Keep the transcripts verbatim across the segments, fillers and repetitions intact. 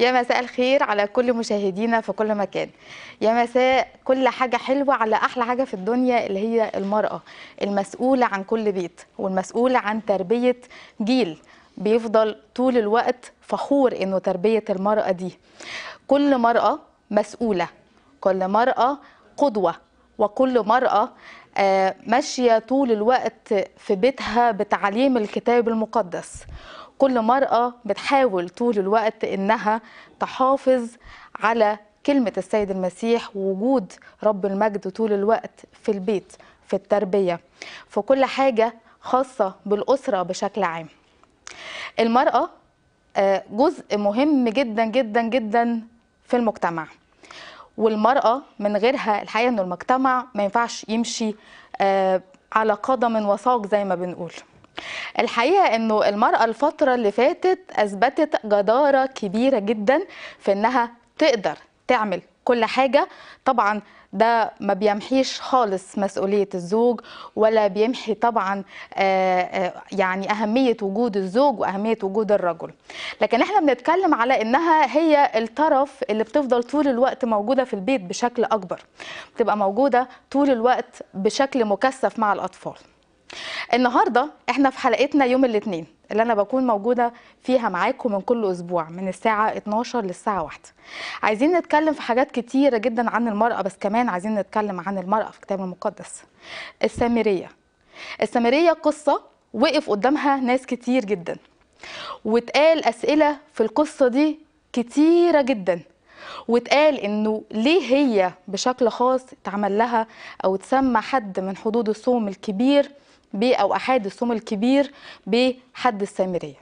يا مساء الخير على كل مشاهدينا في كل مكان. يا مساء كل حاجة حلوة على أحلى حاجة في الدنيا اللي هي المرأة المسؤولة عن كل بيت والمسؤولة عن تربية جيل بيفضل طول الوقت فخور إنه تربية المرأة دي. كل مرأة مسؤولة، كل مرأة قدوة، وكل مرأة ماشية طول الوقت في بيتها بتعليم الكتاب المقدس. كل مرأة بتحاول طول الوقت إنها تحافظ على كلمة السيد المسيح ووجود رب المجد طول الوقت في البيت، في التربية، في كل حاجة خاصة بالأسرة بشكل عام. المرأة جزء مهم جدا جدا جدا في المجتمع، والمرأة من غيرها الحقيقة إنه المجتمع ما ينفعش يمشي على قدم وساق زي ما بنقول. الحقيقة إنه المرأة الفترة اللي فاتت أثبتت جدارة كبيرة جدا في إنها تقدر تعمل كل حاجة. طبعا ده ما بيمحيش خالص مسؤولية الزوج، ولا بيمحي طبعا يعني أهمية وجود الزوج وأهمية وجود الرجل، لكن احنا بنتكلم على إنها هي الطرف اللي بتفضل طول الوقت موجودة في البيت بشكل أكبر، بتبقى موجودة طول الوقت بشكل مكثف مع الأطفال. النهارده احنا في حلقتنا يوم الاثنين اللي انا بكون موجوده فيها معاكم من كل اسبوع من الساعه اتناشر للساعه واحدة، عايزين نتكلم في حاجات كتيره جدا عن المراه، بس كمان عايزين نتكلم عن المراه في الكتاب المقدس. السامريه السامريه قصه وقف قدامها ناس كتير جدا، واتقال اسئله في القصه دي كتيره جدا، واتقال انه ليه هي بشكل خاص اتعمل لها او اتسمى حد من حدود الصوم الكبير بي او احاد الصوم الكبير بحد السامريه.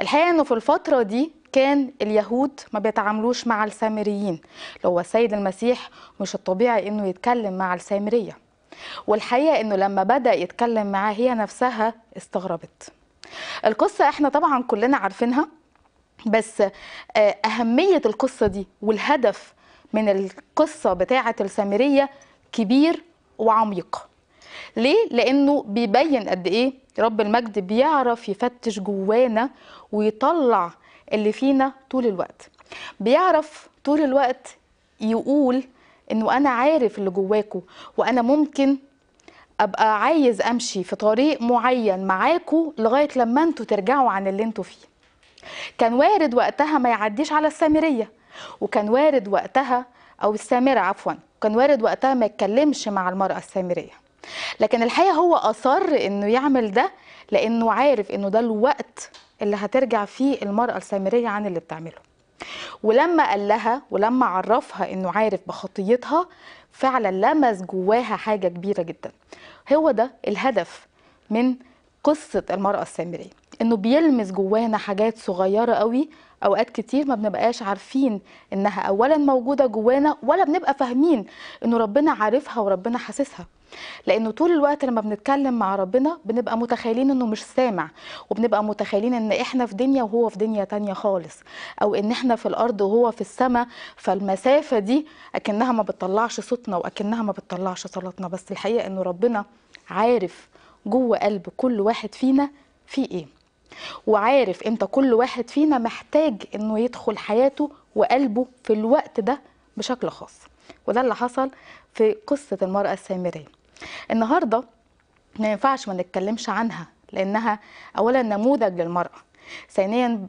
الحقيقه انه في الفتره دي كان اليهود ما بيتعاملوش مع السامريين، اللي هو السيد المسيح مش الطبيعي انه يتكلم مع السامريه، والحقيقه انه لما بدا يتكلم معاه هي نفسها استغربت. القصه احنا طبعا كلنا عارفينها، بس اهميه القصه دي والهدف من القصه بتاعه السامريه كبير وعميق. ليه؟ لأنه بيبين قد إيه رب المجد بيعرف يفتش جوانا ويطلع اللي فينا طول الوقت، بيعرف طول الوقت يقول إنه أنا عارف اللي جواكوا، وأنا ممكن أبقى عايز أمشي في طريق معين معاكوا لغاية لما أنتوا ترجعوا عن اللي أنتوا فيه. كان وارد وقتها ما يعديش على السامرية، وكان وارد وقتها أو السامرة عفوا، كان وارد وقتها ما يتكلمش مع المرأة السامرية، لكن الحقيقة هو أصر إنه يعمل ده لأنه عارف إنه ده الوقت اللي هترجع فيه المرأة السامرية عن اللي بتعمله. ولما قال لها ولما عرفها إنه عارف بخطيتها، فعلا لمس جواها حاجة كبيرة جدا. هو ده الهدف من قصة المرأة السامرية، إنه بيلمس جوانا حاجات صغيرة قوي أوقات كتير ما بنبقاش عارفين إنها أولا موجودة جوانا، ولا بنبقى فاهمين إنه ربنا عارفها وربنا حاسسها، لأنه طول الوقت لما بنتكلم مع ربنا بنبقى متخيلين إنه مش سامع، وبنبقى متخيلين إن إحنا في دنيا وهو في دنيا تانية خالص، أو إن إحنا في الأرض وهو في السماء، فالمسافة دي أكنها ما بتطلعش صوتنا وأكنها ما بتطلعش صلاتنا. بس الحقيقة إنه ربنا عارف جوه قلب كل واحد فينا في إيه، وعارف إمتى كل واحد فينا محتاج إنه يدخل حياته وقلبه في الوقت ده بشكل خاص، وده اللي حصل في قصة المرأة السامرية. النهارده ما ينفعش ما نتكلمش عنها، لأنها أولا نموذج للمرأة، ثانيا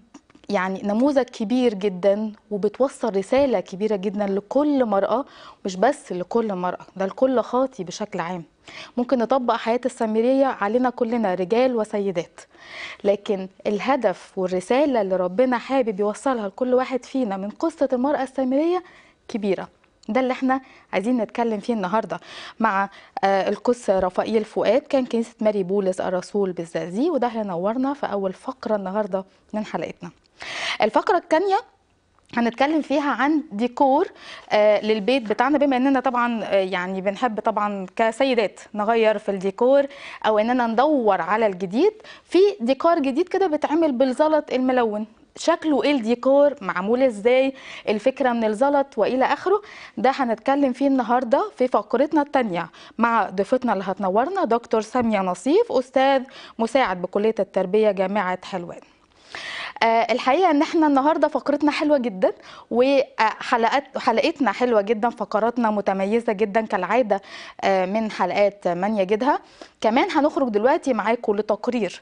يعني نموذج كبير جدا وبتوصل رسالة كبيرة جدا لكل مرأة، مش بس لكل مرأة، ده لكل خاطي بشكل عام. ممكن نطبق حياة السامرية علينا كلنا رجال وسيدات، لكن الهدف والرسالة اللي ربنا حابب يوصلها لكل واحد فينا من قصة المرأة السامرية كبيرة. ده اللي احنا عايزين نتكلم فيه النهارده مع القس رافائيل فؤاد، كان كنيسة ماري بولس الرسول بالزقازيق، وده هينورنا في أول فقرة النهارده من حلقتنا. الفقرة الثانية هنتكلم فيها عن ديكور للبيت بتاعنا، بما اننا طبعا يعني بنحب طبعا كسيدات نغير في الديكور او اننا ندور على الجديد. في ديكور جديد كده بيتعمل بالزلط الملون، شكله ايه الديكور، معمول ازاي، الفكره من الزلط والى اخره، ده هنتكلم فيه النهارده في فقرتنا الثانيه مع ضيفتنا اللي هتنورنا دكتور ساميه نصيف، استاذ مساعد بكليه التربيه جامعه حلوان. الحقيقه ان احنا النهارده فقرتنا حلوه جدا، وحلقات حلقتنا حلوه جدا، فقراتنا متميزه جدا كالعاده من حلقات من يجدها. كمان هنخرج دلوقتي معاكم لتقرير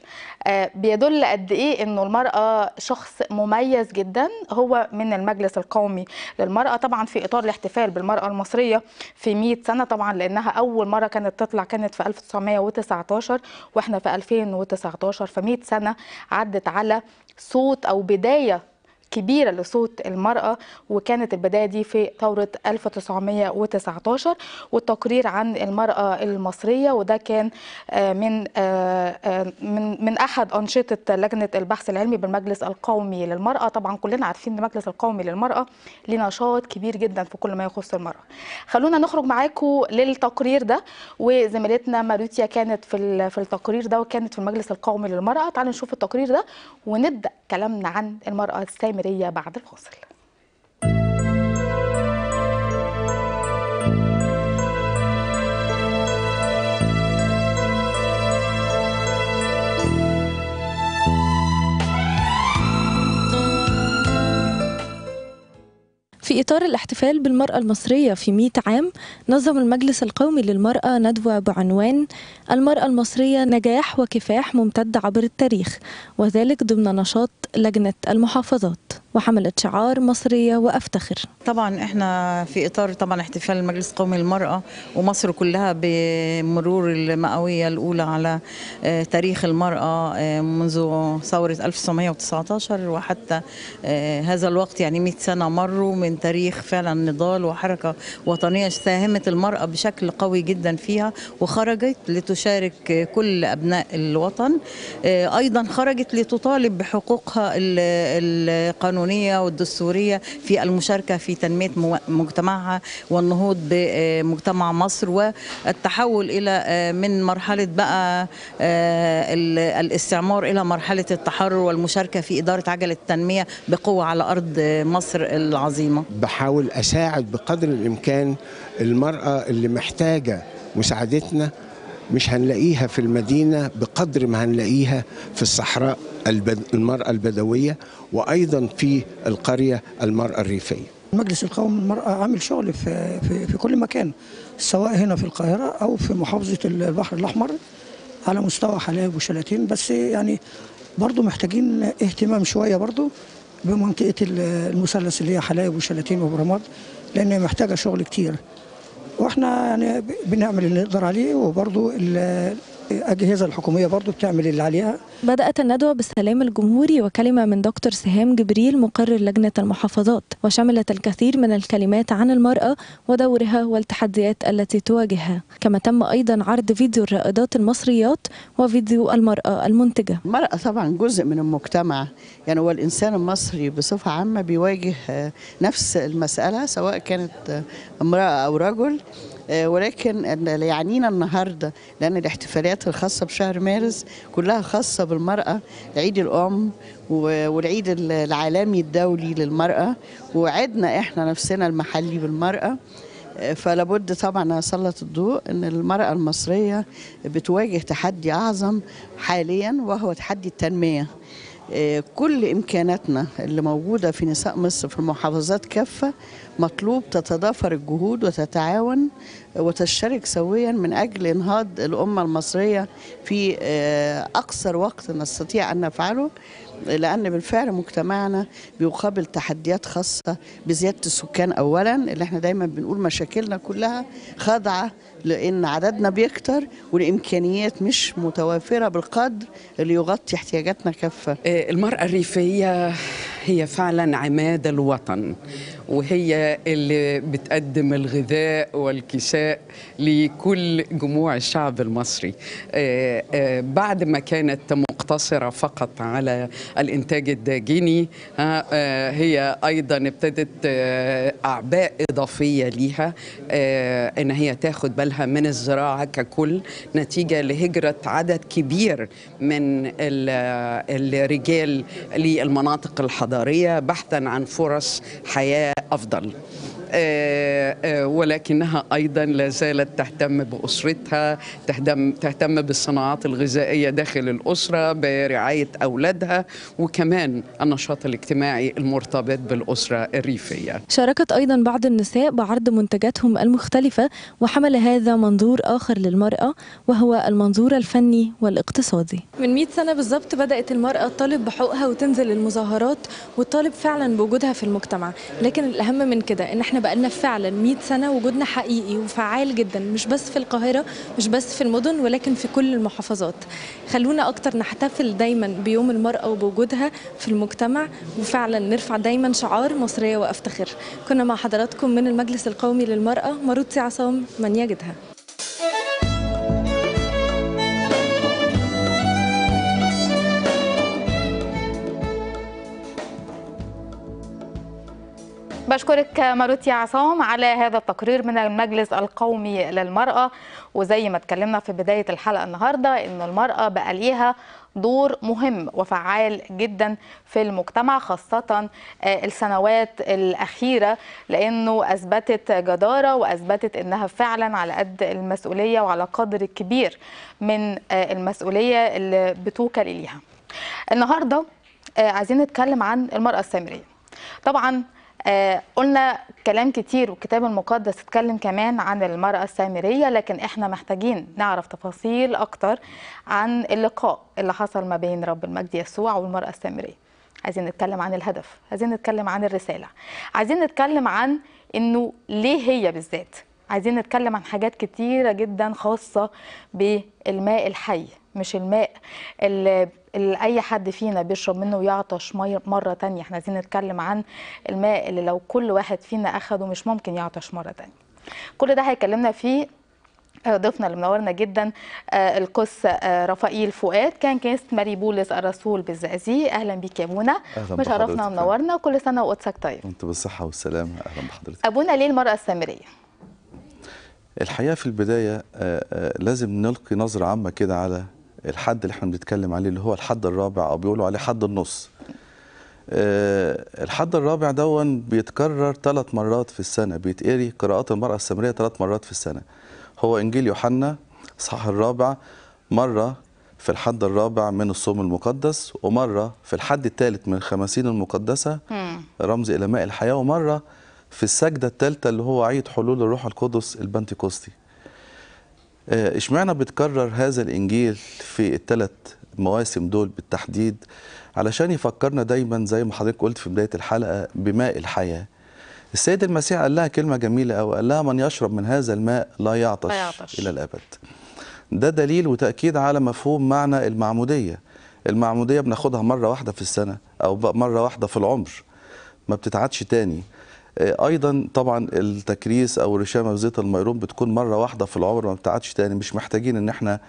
بيدل قد ايه انه المراه شخص مميز جدا، هو من المجلس القومي للمراه، طبعا في اطار الاحتفال بالمراه المصريه في مئة سنه، طبعا لانها اول مره كانت تطلع كانت في ألف وتسعمية وتسعتاشر واحنا في ألفين وتسعتاشر، ف مئة سنه عدت على صوت أو بداية كبيرة لصوت المرأة، وكانت البداية دي في ثورة ألف وتسعمية وتسعتاشر. والتقرير عن المرأة المصرية، وده كان من من من أحد أنشطة لجنة البحث العلمي بالمجلس القومي للمرأة. طبعا كلنا عارفين المجلس القومي للمرأة ليه نشاط كبير جدا في كل ما يخص المرأة. خلونا نخرج معاكم للتقرير ده، وزميلتنا ماروتيا كانت في في التقرير ده، وكانت في المجلس القومي للمرأة. تعالوا نشوف التقرير ده ونبدأ كلامنا عن المرأة السامرة بعد الفاصل. في إطار الاحتفال بالمرأة المصرية في مئة عام، نظم المجلس القومي للمرأة ندوة بعنوان المرأة المصرية نجاح وكفاح ممتد عبر التاريخ، وذلك ضمن نشاط لجنة المحافظات، وحملت شعار مصرية وأفتخر. طبعا احنا في إطار طبعا احتفال المجلس القومي للمرأة ومصر كلها بمرور المئوية الأولى على تاريخ المرأة منذ ثورة ألف وتسعمية وتسعتاشر وحتى هذا الوقت، يعني مئة سنة مروا من تاريخ فعلا نضال وحركة وطنية ساهمت المرأة بشكل قوي جدا فيها، وخرجت لتشارك كل أبناء الوطن، أيضا خرجت لتطالب بحقوقها القانونية والدستورية في المشاركة في تنمية مجتمعها والنهوض بمجتمع مصر والتحول إلى من مرحلة بقى الاستعمار إلى مرحلة التحرر والمشاركة في إدارة عجلة التنمية بقوة على أرض مصر العظيمة. بحاول أساعد بقدر الإمكان المرأة اللي محتاجة مساعدتنا، مش هنلاقيها في المدينة بقدر ما هنلاقيها في الصحراء المرأة البدوية، وأيضا في القرية المرأة الريفية. المجلس القومي للمرأة عامل شغل في, في, في كل مكان، سواء هنا في القاهرة أو في محافظة البحر الأحمر على مستوى حلايب وشلاتين، بس يعني برضو محتاجين اهتمام شوية برضو بمنطقة المثلث اللي هي حلايب وشلاتين وبرامات، لأن محتاجة شغل كتير، واحنا يعني بنعمل اللي نقدر عليه، وبرضو الأجهزة الحكومية برضو بتعمل اللي عليها. بدأت الندوة بالسلام الجمهوري وكلمة من دكتور سهام جبريل مقرر لجنة المحافظات، وشملت الكثير من الكلمات عن المرأة ودورها والتحديات التي تواجهها، كما تم أيضا عرض فيديو الرائدات المصريات وفيديو المرأة المنتجة. المرأة طبعا جزء من المجتمع، يعني هو الإنسان المصري بصفة عامة بيواجه نفس المسألة سواء كانت امرأة أو رجل، ولكن اللي يعنينا النهارده لأن الاحتفاليات الخاصة بشهر مارس كلها خاصة بالمرأة، عيد الأم والعيد العالمي الدولي للمرأة، وعدنا احنا نفسنا المحلي بالمرأة، فلابد طبعا أسلط الضوء أن المرأة المصرية بتواجه تحدي أعظم حاليا وهو تحدي التنمية. كل إمكاناتنا اللي موجودة في نساء مصر في المحافظات كافة مطلوب تتضافر الجهود وتتعاون وتشترك سويا من أجل إنهاض الأمة المصرية في أقصر وقت نستطيع أن نفعله، لأن بالفعل مجتمعنا بيقابل تحديات خاصة بزيادة السكان أولا، اللي احنا دايما بنقول مشاكلنا كلها خاضعة لأن عددنا بيكتر والإمكانيات مش متوافرة بالقدر اللي يغطي احتياجاتنا كافة. المرأة الريفية هي فعلا عماد الوطن، وهي اللي بتقدم الغذاء والكساء لكل جموع الشعب المصري، بعد ما كانت مقتصرة فقط على الإنتاج الداجني، هي أيضا ابتدت أعباء إضافية ليها إن هي تاخد بالها من الزراعة ككل، نتيجة لهجرة عدد كبير من الرجال للمناطق الحضارية بحثا عن فرص حياة أفضل. ولكنها أيضا لا زالت تهتم بأسرتها، تهتم, تهتم بالصناعات الغذائية داخل الأسرة، برعاية أولادها، وكمان النشاط الاجتماعي المرتبط بالأسرة الريفية. شاركت أيضا بعض النساء بعرض منتجاتهم المختلفة، وحمل هذا منظور آخر للمرأة وهو المنظور الفني والاقتصادي. من مئة سنة بالظبط بدأت المرأة تطالب بحقوقها وتنزل المظاهرات وتطالب فعلا بوجودها في المجتمع، لكن الأهم من كده إن احنا بقالنا فعلا مئة سنة وجودنا حقيقي وفعال جدا، مش بس في القاهرة، مش بس في المدن، ولكن في كل المحافظات. خلونا أكتر نحتفل دايما بيوم المرأة وبوجودها في المجتمع، وفعلا نرفع دايما شعار مصرية وأفتخر. كنا مع حضراتكم من المجلس القومي للمرأة، ماروتي عصام من يجدها. بشكرك ماروتي عصام على هذا التقرير من المجلس القومي للمرأة. وزي ما اتكلمنا في بداية الحلقة النهاردة ان المرأة بقى ليها دور مهم وفعال جدا في المجتمع، خاصة السنوات الأخيرة، لأنه أثبتت جدارة وأثبتت أنها فعلا على قد المسؤولية وعلى قدر كبير من المسؤولية اللي بتوكل إليها. النهاردة عايزين نتكلم عن المرأة السامرية. طبعا آه قلنا كلام كتير، والكتاب المقدس اتكلم كمان عن المرأة السامرية، لكن احنا محتاجين نعرف تفاصيل اكتر عن اللقاء اللي حصل ما بين رب المجد يسوع والمرأة السامرية. عايزين نتكلم عن الهدف، عايزين نتكلم عن الرسالة، عايزين نتكلم عن انه ليه هي بالذات، عايزين نتكلم عن حاجات كتيرة جدا خاصة بالماء الحي، مش الماء اللي اي حد فينا بيشرب منه ويعطش مره تانية. احنا عايزين نتكلم عن الماء اللي لو كل واحد فينا اخده مش ممكن يعطش مره تانية. كل ده هيكلمنا فيه ضيفنا اللي منورنا جدا القس رافائيل فؤاد، كان كاس ماري بولس الرسول بالزقازيق. اهلا بيك يا ابونا، شرفنا ومنورنا، كل سنه وقدسك طيب. انت بالصحه والسلامه، اهلا بحضرتك. ابونا ليه المراه السامريه؟ الحقيقه في البدايه لازم نلقي نظره عامه كده على الحد اللي احنا بنتكلم عليه، اللي هو الحد الرابع او بيقولوا عليه حد النص. أه الحد الرابع دون بيتكرر ثلاث مرات في السنه، بيتقري قراءات المراه السامريه ثلاث مرات في السنه. هو انجيل يوحنا اصحاح الرابع، مره في الحد الرابع من الصوم المقدس، ومره في الحد الثالث من الخمسين المقدسه رمز الى ماء الحياه، ومره في السجده الثالثه اللي هو عيد حلول الروح القدس البنتيكوستي. اشمعنا بتكرر هذا الانجيل في الثلاث مواسم دول بالتحديد؟ علشان يفكرنا دايما زي ما حضرتك قلت في بدايه الحلقه بماء الحياه. السيد المسيح قال لها كلمه جميله قوي، قال لها من يشرب من هذا الماء لا يعطش, لا يعطش الى الابد. ده دليل وتاكيد على مفهوم معنى المعموديه. المعموديه بناخدها مره واحده في السنه او مره واحده في العمر، ما بتتعادش تاني. ايضا طبعا التكريس او الرشامه بزيت الميرون بتكون مره واحده في العمر، ما بتعادش تاني. مش محتاجين ان احنا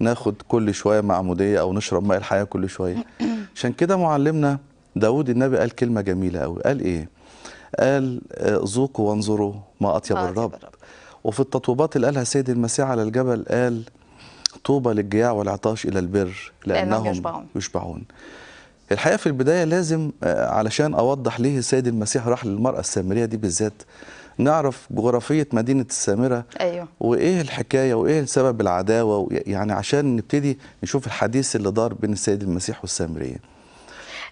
ناخد كل شويه معموديه او نشرب ماء الحياه كل شويه. عشان كده معلمنا داود النبي قال كلمه جميله قوي، قال ايه؟ قال ذوقوا وانظروا ما اطيب الرب. وفي التطويبات اللي قالها السيد المسيح على الجبل قال طوبى للجياع والعطاش الى البر لانهم يشبعون. الحقيقة في البداية لازم علشان أوضح ليه السيد المسيح راح للمرأة السامرية دي بالذات، نعرف جغرافية مدينة السامرة. أيوة. وإيه الحكاية وإيه سبب العداوة، يعني عشان نبتدي نشوف الحديث اللي دار بين السيد المسيح والسامرية.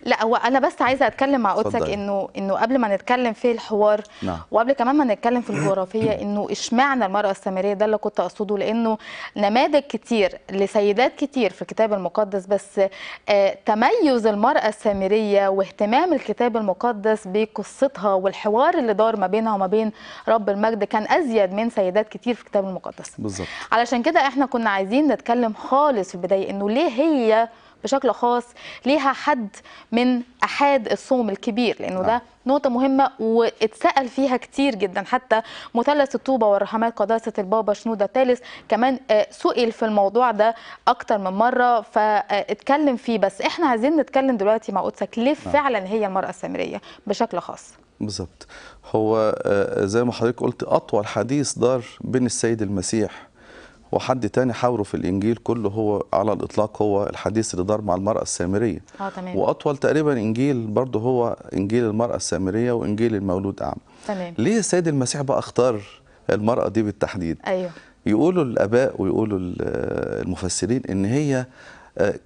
لا هو أنا بس عايزة أتكلم مع قدسك إنه إنه قبل ما نتكلم في الحوار، نعم. وقبل كمان ما نتكلم في الجغرافية إنه إشمعنى المرأة السامرية، ده اللي كنت أقصده، لأنه نماذج كتير لسيدات كتير في الكتاب المقدس، بس آه تميز المرأة السامرية واهتمام الكتاب المقدس بقصتها والحوار اللي دار ما بينها وما بين رب المجد كان أزيد من سيدات كتير في الكتاب المقدس. بالظبط. علشان كده إحنا كنا عايزين نتكلم خالص في البداية إنه ليه هي بشكل خاص ليها حد من أحد الصوم الكبير، لأنه ده نقطة مهمة واتسأل فيها كتير جدا. حتى مثلث الطوبة والرحمات قداسة البابا شنودة الثالث كمان سئل في الموضوع ده أكتر من مرة فاتكلم فيه، بس احنا عايزين نتكلم دلوقتي مع قدسك ليه فعلا هي المرأة السامرية بشكل خاص. بالظبط. هو زي ما حضرتك قلت أطول حديث دار بين السيد المسيح وحد تاني حاوره في الانجيل كله، هو على الاطلاق هو الحديث اللي دار مع المراه السامريه. اه تمام. واطول تقريبا انجيل برضه هو انجيل المراه السامريه وانجيل المولود اعمى. تمام. ليه السيد المسيح بقى اختار المرأة دي بالتحديد؟ أيوه. يقولوا الآباء ويقولوا المفسرين إن هي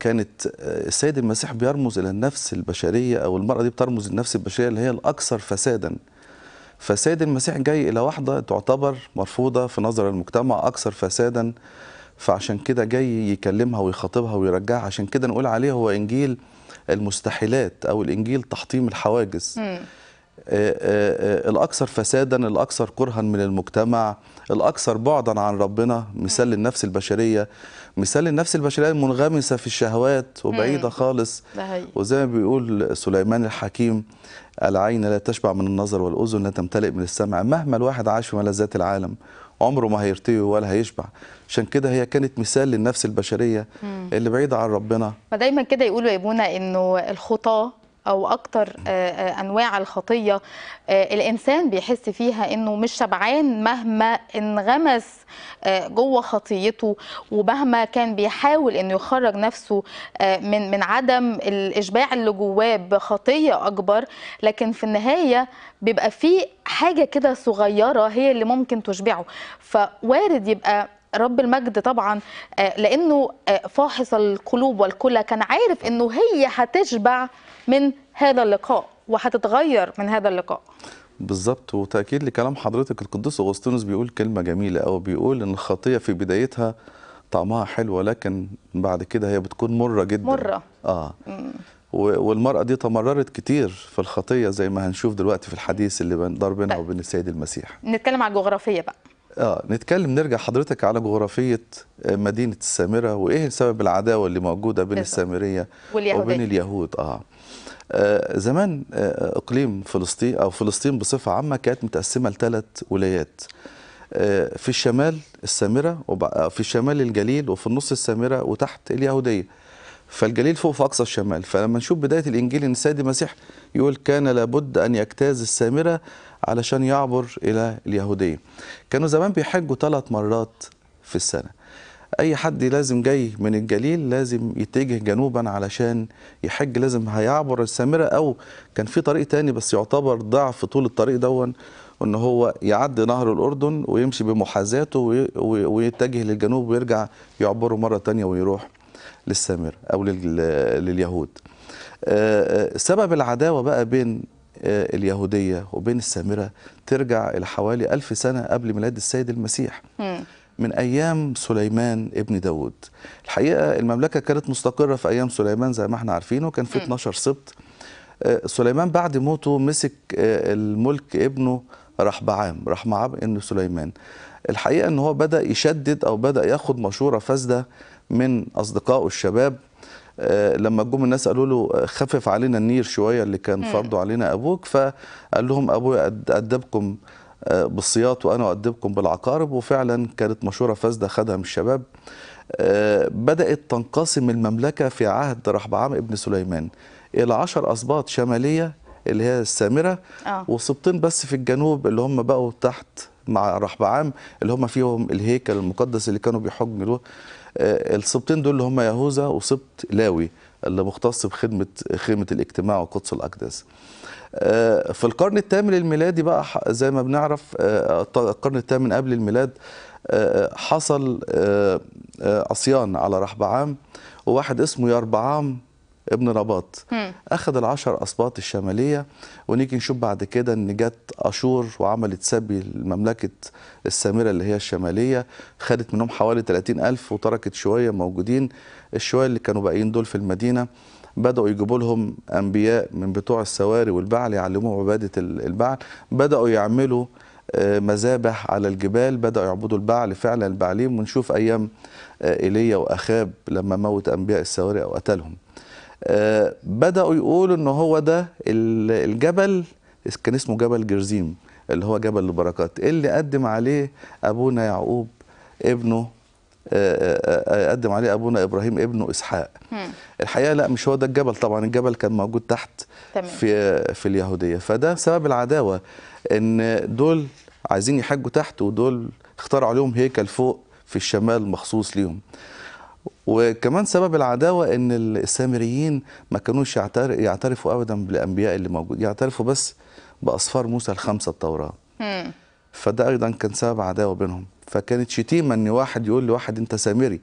كانت السيد المسيح بيرمز إلى النفس البشرية، أو المرأة دي بترمز للنفس البشرية اللي هي الأكثر فسادا. فالسيد المسيح جاي إلى واحدة تعتبر مرفوضة في نظر المجتمع، أكثر فسادا، فعشان كده جاي يكلمها ويخاطبها ويرجعها. عشان كده نقول عليه هو إنجيل المستحيلات أو الإنجيل تحطيم الحواجز. م. الأكثر فساداً، الأكثر كرهاً من المجتمع، الأكثر بعداً عن ربنا، مثال للنفس البشرية، مثال للنفس البشرية المنغمسة في الشهوات وبعيدة خالص. وزي ما بيقول سليمان الحكيم: العين لا تشبع من النظر والأذن لا تمتلئ من السمع. مهما الواحد عاش في ملذات العالم عمره ما هيرتوي ولا هيشبع. عشان كده هي كانت مثال للنفس البشرية اللي بعيدة عن ربنا. فدايماً كده يقولوا يا ابونا إنه الخطاة أو أكتر أنواع الخطية الإنسان بيحس فيها إنه مش شبعان مهما انغمس جوه خطيته، ومهما كان بيحاول إنه يخرج نفسه من من عدم الإشباع اللي جواه بخطية أكبر، لكن في النهاية بيبقى فيه حاجة كده صغيرة هي اللي ممكن تشبعه. فوارد يبقى رب المجد طبعا لأنه فاحص القلوب والكلى كان عارف إنه هي هتشبع من هذا اللقاء وهتتغير من هذا اللقاء. بالظبط. وتأكيد لكلام حضرتك، القديس أغسطينوس بيقول كلمة جميلة، أو بيقول إن الخطية في بدايتها طعمها حلو، لكن بعد كده هي بتكون مرة جدا. مرة. آه. م. والمرأة دي تمررت كتير في الخطية زي ما هنشوف دلوقتي في الحديث اللي بندار بينها وبين السيد المسيح. نتكلم على الجغرافية بقى. آه نتكلم نرجع حضرتك على جغرافية مدينة السامرة، وإيه سبب العداوة اللي موجودة بين بالضبط. السامرية وبين اليهود. آه. آه زمان آه اقليم فلسطين او فلسطين بصفه عامه كانت متقسمه لثلاث ولايات. آه في الشمال السامره، وفي الشمال الجليل، وفي النص السامره، وتحت اليهوديه. فالجليل فوق في اقصى الشمال. فلما نشوف بدايه الانجيل ان السيد المسيح يقول كان لابد ان يجتاز السامره علشان يعبر الى اليهوديه. كانوا زمان بيحجوا ثلاث مرات في السنه. أي حد لازم جاي من الجليل لازم يتجه جنوبا علشان يحج، لازم هيعبر السامرة، أو كان في طريق تاني بس يعتبر ضعف طول الطريق دون، وأن هو يعدي نهر الأردن ويمشي بمحاذاته ويتجه للجنوب ويرجع يعبره مرة تانية ويروح للسامرة أو لليهود. سبب العداوة بقى بين اليهودية وبين السامرة ترجع إلى حوالي ألف سنة قبل ميلاد السيد المسيح. م. من أيام سليمان ابن داود. الحقيقة المملكة كانت مستقرة في أيام سليمان زي ما احنا عارفينه، كان في اثناشر سبط. سليمان بعد موته مسك الملك ابنه رحبعام. رحبعام ابن سليمان. الحقيقة أنه هو بدأ يشدد أو بدأ ياخد مشورة فاسدة من أصدقائه الشباب. لما جم الناس قالوا له خفف علينا النير شوية اللي كان فرضه علينا أبوك، فقال لهم أبويا أدبكم بالصياط وأنا أؤدبكم بالعقارب. وفعلا كانت مشورة فاسدة خدها من الشباب. بدأت تنقسم المملكة في عهد رحبعام ابن سليمان إلى عشر أسباط شمالية اللي هي السامرة، آه. وسبطين بس في الجنوب اللي هم بقوا تحت مع رحبعام، اللي هم فيهم الهيكل المقدس اللي كانوا بيحجوا له. السبطين دول اللي هم يهوذا وسبط لاوي اللي مختص بخدمة خيمة الاجتماع وقدس الأقداس. في القرن الثامن الميلادي بقى زي ما بنعرف، القرن الثامن قبل الميلاد، حصل عصيان على رحبعام، وواحد اسمه يربعام ابن نباط أخذ العشر أسباط الشمالية. ونيجي نشوف بعد كده إن جت أشور وعملت سبي لمملكة السامرة اللي هي الشمالية، خدت منهم حوالي ثلاثين ألف وتركت شوية موجودين. الشوية اللي كانوا باقيين دول في المدينة بدأوا يجيبوا لهم أنبياء من بتوع السواري والبعل يعلموهم عبادة البعل. بدأوا يعملوا مذابح على الجبال، بدأوا يعبدوا البعل فعلا البعليم. ونشوف أيام إيليا وأخاب لما موت أنبياء السواري أو قتلهم. بدأوا يقولوا إن هو ده الجبل، كان اسمه جبل جرزيم اللي هو جبل البركات، اللي قدم عليه أبونا يعقوب ابنه، قدم عليه أبونا إبراهيم ابنه إسحاق. هم. الحقيقة لا، مش هو ده الجبل. طبعا الجبل كان موجود تحت تمام. في في اليهودية. فده سبب العداوة، إن دول عايزين يحجوا تحت، ودول اخترعوا عليهم هيكل فوق في الشمال مخصوص ليهم. وكمان سبب العداوة إن السامريين ما كانوش يعترفوا أبدا بالأنبياء اللي موجود، يعترفوا بس باصفار موسى الخمسه التوراه. فده ايضا كان سبب عداوه بينهم، فكانت شتيمه ان واحد يقول لواحد انت سامري.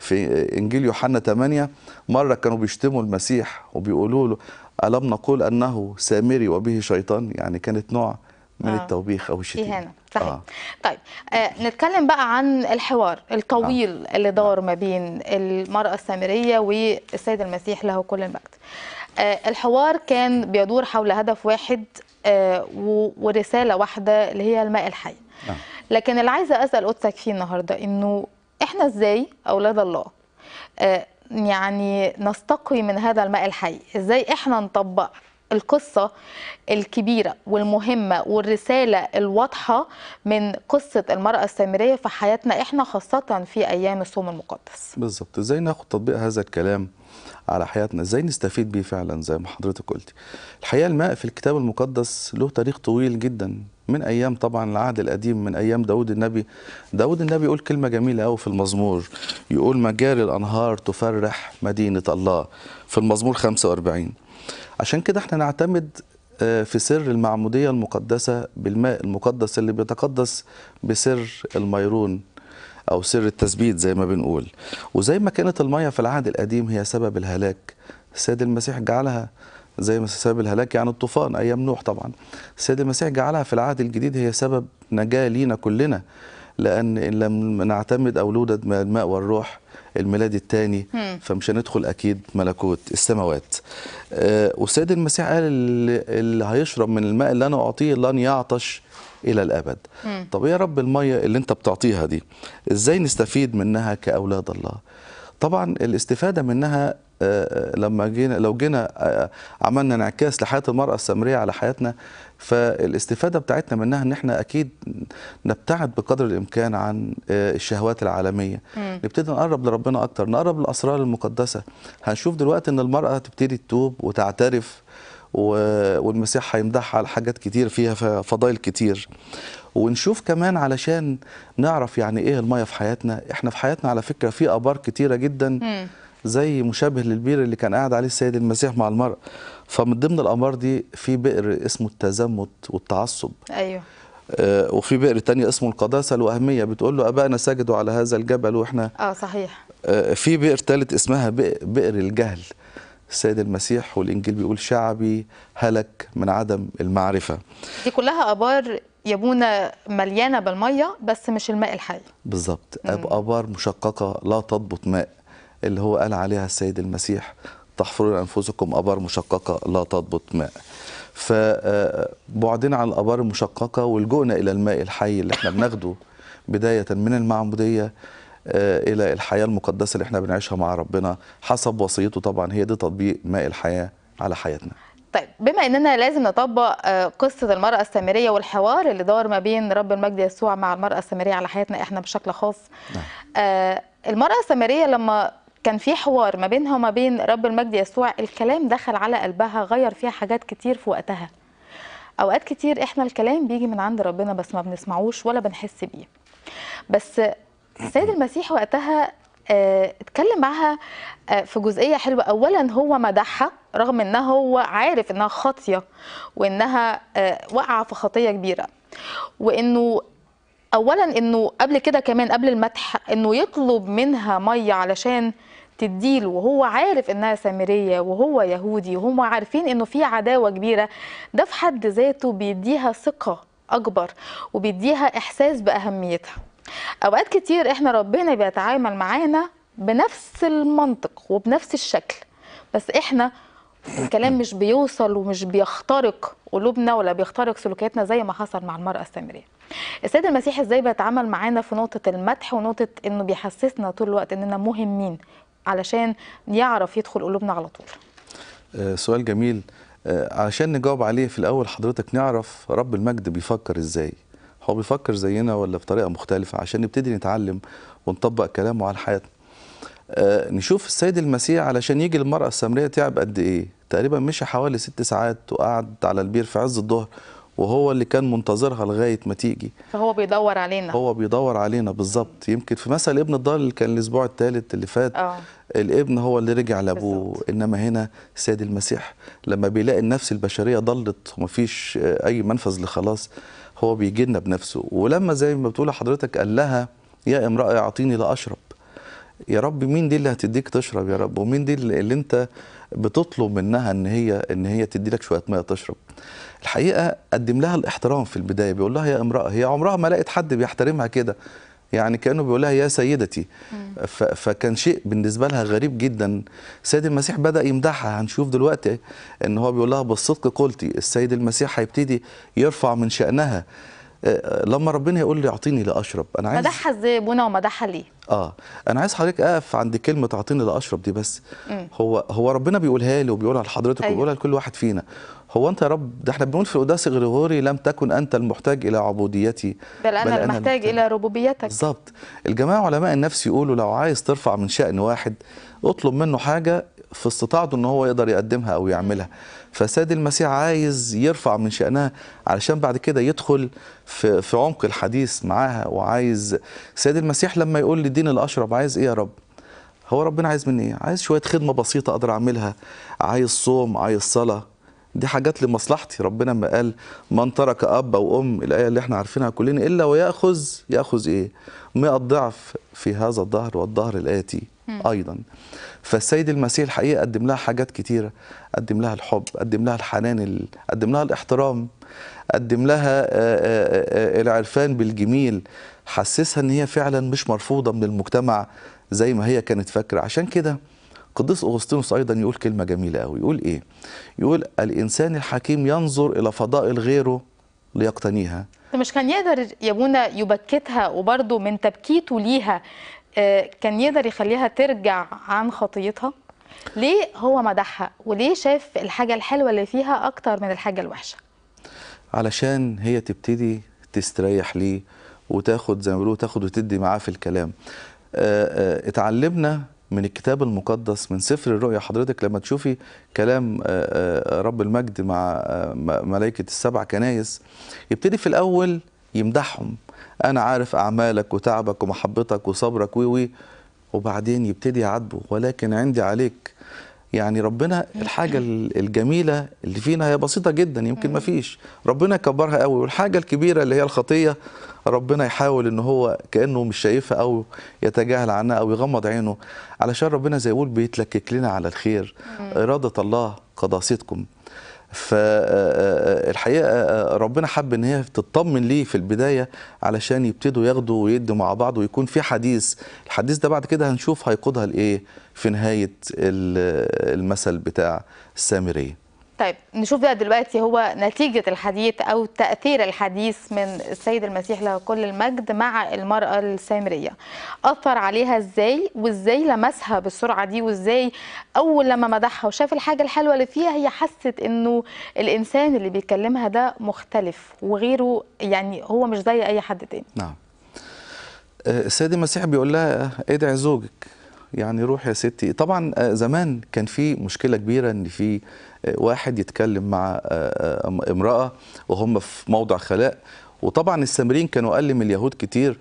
في انجيل يوحنا ثمانية مره كانوا بيشتموا المسيح وبيقولوا له ألم نقول انه سامري وبه شيطان، يعني كانت نوع من آه. التوبيخ او الشتيمه. صحيح. آه. طيب آه نتكلم بقى عن الحوار الطويل آه. اللي دار ما بين المراه السامريه والسيد المسيح له كل المجد. آه الحوار كان بيدور حول هدف واحد آه ورساله واحده اللي هي الماء الحي. آه. لكن اللي عايزه اسال قدسك فيه النهارده انه احنا ازاي اولاد الله آه يعني نستقي من هذا الماء الحي، ازاي احنا نطبق القصة الكبيرة والمهمة والرسالة الواضحة من قصة المرأة السامرية في حياتنا احنا، خاصة في ايام الصوم المقدس. بالظبط، ازاي ناخد تطبيق هذا الكلام على حياتنا، ازاي نستفيد بيه فعلا زي ما حضرتك قلتي. الحقيقة الماء في الكتاب المقدس له تاريخ طويل جدا، من ايام طبعا العهد القديم، من ايام داود النبي. داود النبي يقول كلمة جميلة قوي في المزمور، يقول مجاري الانهار تفرح مدينة الله، في المزمور خمسة وأربعين. عشان كده احنا نعتمد في سر المعمودية المقدسة بالماء المقدس اللي بيتقدس بسر الميرون أو سر التثبيت زي ما بنقول. وزي ما كانت المية في العهد القديم هي سبب الهلاك، السيد المسيح جعلها زي ما سبب الهلاك يعني الطوفان أيام نوح طبعا، السيد المسيح جعلها في العهد الجديد هي سبب نجاة لينا كلنا، لأن إن لم نعتمد أو نولد من الماء والروح الميلاد الثاني فمش هندخل اكيد ملكوت السماوات. أه والسيد المسيح قال اللي هيشرب من الماء اللي انا اعطيه لن يعطش الى الابد. مم. طب يا رب الميه اللي انت بتعطيها دي ازاي نستفيد منها كاولاد الله؟ طبعا الاستفاده منها أه لما جينا لو جينا أه عملنا انعكاس لحياه المراه السامريه على حياتنا، فالاستفاده بتاعتنا منها ان احنا اكيد نبتعد بقدر الامكان عن الشهوات العالميه، مم. نبتدي نقرب لربنا اكتر، نقرب للاسرار المقدسه. هنشوف دلوقتي ان المراه هتبتدي تتوب وتعترف، والمسيح هيمدحها على حاجات كتير فيها فضائل كتير. ونشوف كمان علشان نعرف يعني ايه الميه في حياتنا. احنا في حياتنا على فكره في ابار كتيره جدا، مم. زي مشابه للبير اللي كان قاعد عليه السيد المسيح مع المرأة، فمن ضمن الأمار دي في بئر اسمه التزمت والتعصب. أيوه. آه وفي بئر تانية اسمه القداسة الوهمية بتقول له آبائنا سجدوا على هذا الجبل وإحنا آه صحيح. آه في بئر ثالث اسمها بئر الجهل. السيد المسيح والإنجيل بيقول شعبي هلك من عدم المعرفة. دي كلها أبار يبونا مليانة بالمية بس مش الماء الحي. بالظبط، أبار مشققة لا تضبط ماء، اللي هو قال عليها السيد المسيح تحفرون أنفسكم أبار مشققة لا تضبط ماء. فبعدنا عن الأبار المشققة ولجؤنا إلى الماء الحي اللي احنا بناخده بداية من المعمودية إلى الحياة المقدسة اللي احنا بنعيشها مع ربنا حسب وصيته. طبعا هي دي تطبيق ماء الحياة على حياتنا. طيب بما اننا لازم نطبق قصه المراه السامريه والحوار اللي دار ما بين رب المجد يسوع مع المراه السامريه على حياتنا احنا بشكل خاص، آه المراه السامريه لما كان في حوار ما بينها وما بين رب المجد يسوع الكلام دخل على قلبها، غير فيها حاجات كتير في وقتها. اوقات كتير احنا الكلام بيجي من عند ربنا بس ما بنسمعوش ولا بنحس بيه، بس السيد المسيح وقتها اتكلم معها في جزئيه حلوه. اولا هو مدحها رغم ان هو عارف انها خاطيه وانها واقعه في خطيه كبيره، وانه اولا انه قبل كده كمان قبل المدح انه يطلب منها ميه علشان تديله، وهو عارف انها سامريه وهو يهودي وهم عارفين انه في عداوه كبيره. ده في حد ذاته بيديها ثقه اكبر وبيديها احساس باهميتها. اوقات كتير احنا ربنا بيتعامل معانا بنفس المنطق وبنفس الشكل، بس احنا الكلام مش بيوصل ومش بيخترق قلوبنا ولا بيخترق سلوكياتنا زي ما حصل مع المرأة السامرية. السيد المسيح ازاي بيتعامل معانا في نقطة المدح ونقطة انه بيحسسنا طول الوقت اننا مهمين علشان يعرف يدخل قلوبنا على طول؟ آه سؤال جميل. آه علشان نجاوب عليه في الاول حضرتك نعرف رب المجد بيفكر ازاي، هو بيفكر زينا ولا بطريقه مختلفه، عشان نبتدي نتعلم ونطبق كلامه على حياتنا. أه نشوف السيد المسيح علشان يجي للمراه السامريه تعب قد ايه؟ تقريبا مشي حوالي ست ساعات وقعد على البير في عز الظهر وهو اللي كان منتظرها لغايه ما تيجي، فهو بيدور علينا هو بيدور علينا بالظبط. يمكن في مثل ابن الضال اللي كان الاسبوع الثالث اللي فات، أوه. الابن هو اللي رجع لابوه، انما هنا سيد المسيح لما بيلاقي النفس البشريه ضلت ومفيش اي منفذ لخلاص هو بيجي لنا بنفسه. ولما زي ما بتقول حضرتك قال لها يا امرأة اعطيني لاشرب، يا رب مين دي اللي هتديك تشرب يا رب، ومين دي اللي انت بتطلب منها ان هي ان هي تدي لك شويه ميه تشرب. الحقيقه قدم لها الاحترام في البدايه، بيقول لها يا امراه، هي عمرها ما لقت حد بيحترمها كده، يعني كانوا بيقول لها يا سيدتي، فكان شيء بالنسبه لها غريب جدا. السيد المسيح بدا يمدحها، هنشوف دلوقتي ان هو بيقول لها بالصدق قلتي. السيد المسيح هيبتدي يرفع من شانها لما ربنا يقول لي اعطيني لاشرب. انا عايز مدحها ازاي يا بونا ومدحها ليه؟ اه انا عايز حضرتك اقف عند كلمه اعطيني لاشرب دي بس. م. هو هو ربنا بيقولها لي وبيقولها لحضرتك، أيوة. وبيقولها لكل واحد فينا. هو انت يا رب، ده احنا بنقول في القداس غريغوري لم تكن انت المحتاج الى عبوديتي بل انا, بل أنا المحتاج, المحتاج الى ربوبيتك. بالظبط. الجماعه علماء النفس يقولوا لو عايز ترفع من شأن واحد اطلب منه حاجه في استطاعته ان هو يقدر يقدمها او يعملها. فسيد المسيح عايز يرفع من شأنها علشان بعد كده يدخل في في عمق الحديث معاها. وعايز سيد المسيح لما يقول لي اديني الاشرب، عايز ايه يا رب؟ هو ربنا عايز مني ايه؟ عايز شويه خدمه بسيطه اقدر اعملها، عايز صوم، عايز صلاه، دي حاجات لمصلحتي. ربنا ما قال من ترك اب او ام، الايه اللي احنا عارفينها كلنا، الا وياخذ ياخذ ايه؟ مئة ضعف في هذا الدهر والدهر الاتي ايضا. فالسيد المسيح الحقيقه قدم لها حاجات كتيره، قدم لها الحب، قدم لها الحنان، قدم لها الاحترام، قدم لها العرفان بالجميل، حسسها ان هي فعلا مش مرفوضه من المجتمع زي ما هي كانت فاكره. عشان كده قديس اغسطينوس ايضا يقول كلمه جميله قوي، يقول ايه؟ يقول الانسان الحكيم ينظر الى فضائل غيره ليقتنيها. مش كان يقدر يا بونا يبكتها وبرضه من تبكيته ليها كان يقدر يخليها ترجع عن خطيتها؟ ليه هو مدحها وليه شاف الحاجه الحلوه اللي فيها اكتر من الحاجه الوحشه؟ علشان هي تبتدي تستريح ليه وتاخد زي ما بيقولوا تاخد وتدي معاه في الكلام. اتعلمنا من الكتاب المقدس من سفر الرؤيا حضرتك، لما تشوفي كلام رب المجد مع ملائكة السبع كنايس يبتدي في الأول يمدحهم، أنا عارف أعمالك وتعبك ومحبتك وصبرك ووي، وبعدين يبتدي يعاتبه ولكن عندي عليك. يعني ربنا الحاجة الجميلة اللي فينا هي بسيطة جدا، يمكن ما فيش ربنا يكبرها قوي، والحاجة الكبيرة اللي هي الخطية ربنا يحاول ان هو كأنه مش شايفها او يتجاهل عنها او يغمض عينه، علشان ربنا زي يقول بيتلكك لنا على الخير، إرادة الله قداستكم. فالحقيقة ربنا حب ان هي تطمن ليه في البداية علشان يبتدوا ياخدوا ويدوا مع بعض ويكون في حديث. الحديث ده بعد كده هنشوف هيقودها لإيه في نهاية المثل بتاع السامرية. طيب نشوف بقى دلوقتي هو نتيجة الحديث أو تأثير الحديث من السيد المسيح له كل المجد مع المرأة السامرية، أثر عليها إزاي وإزاي لمسها بالسرعة دي، وإزاي أول لما مدحها وشاف الحاجة الحلوة اللي فيها هي حست إنه الإنسان اللي بيكلمها ده مختلف وغيره، يعني هو مش زي أي حد تاني. نعم. السيد المسيح بيقول لها ادعي زوجك، يعني روح يا ستي. طبعا زمان كان في مشكلة كبيرة ان في واحد يتكلم مع امرأة وهم في موضع خلاء، وطبعا السامريين كانوا اقل من اليهود كتير،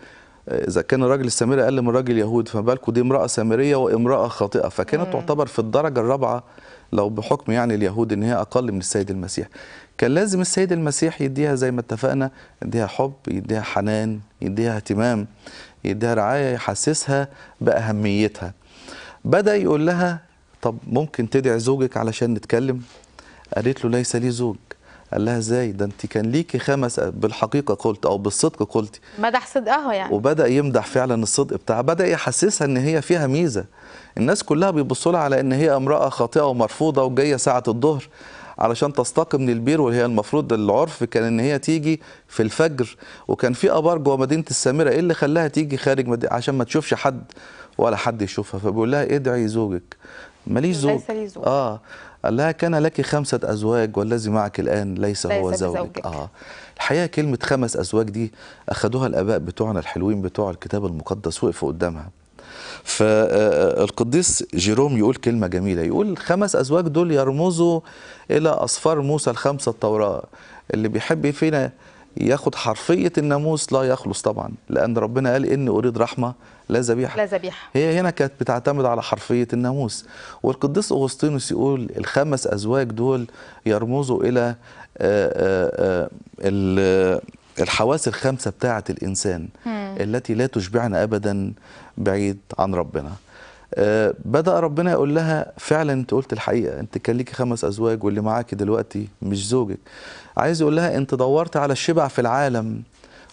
اذا كان الراجل السامري اقل من الراجل اليهود فما بالكم دي امرأة سامرية وامرأة خاطئة، فكانت تعتبر في الدرجة الرابعة لو بحكم يعني اليهود ان هي اقل من السيد المسيح. كان لازم السيد المسيح يديها زي ما اتفقنا، يديها حب، يديها حنان، يديها اهتمام، يديها رعاية، يحسسها بأهميتها. بدأ يقول لها طب ممكن تدعي زوجك علشان نتكلم؟ قالت له ليس لي زوج. قال لها ازاي ده انت كان ليكي خمس، بالحقيقة قلت او بالصدق قلت. مدح صدقها يعني. وبدأ يمدح فعلا الصدق بتاعها، بدأ يحسسها ان هي فيها ميزة. الناس كلها بيبصوا لها على ان هي امرأة خاطئة ومرفوضة وجاية ساعة الظهر علشان تستقي من البير، وهي المفروض العرف كان ان هي تيجي في الفجر، وكان في ابار جوه مدينه السامره، ايه اللي خلاها تيجي خارج مدينة عشان ما تشوفش حد ولا حد يشوفها؟ فبيقول لها ادعي زوجك. ماليش زوج. ليس لي زوج. اه قال لها كان لك خمسه ازواج والذي معك الان ليس هو زوجك. اه الحقيقه كلمه خمس ازواج دي اخذوها الاباء بتوعنا الحلوين بتوع الكتاب المقدس، وقفوا قدامها. فالقديس جيروم يقول كلمة جميلة، يقول خمس أزواج دول يرمزوا إلى أصفار موسى الخمسة التوراة، اللي بيحب فينا ياخد حرفية الناموس لا يخلص طبعا، لأن ربنا قال إني أريد رحمة لا ذبيحة. لا ذبيحة. هي هنا كانت بتعتمد على حرفية الناموس، والقديس أغسطينوس يقول الخمس أزواج دول يرمزوا إلى الحواس الخمسة بتاعة الإنسان التي لا تشبعن أبدا بعيد عن ربنا. بدأ ربنا يقول لها فعلا أنت قلت الحقيقة، أنت كان ليكي خمس أزواج واللي معاكي دلوقتي مش زوجك. عايز يقول لها أنت دورت على الشبع في العالم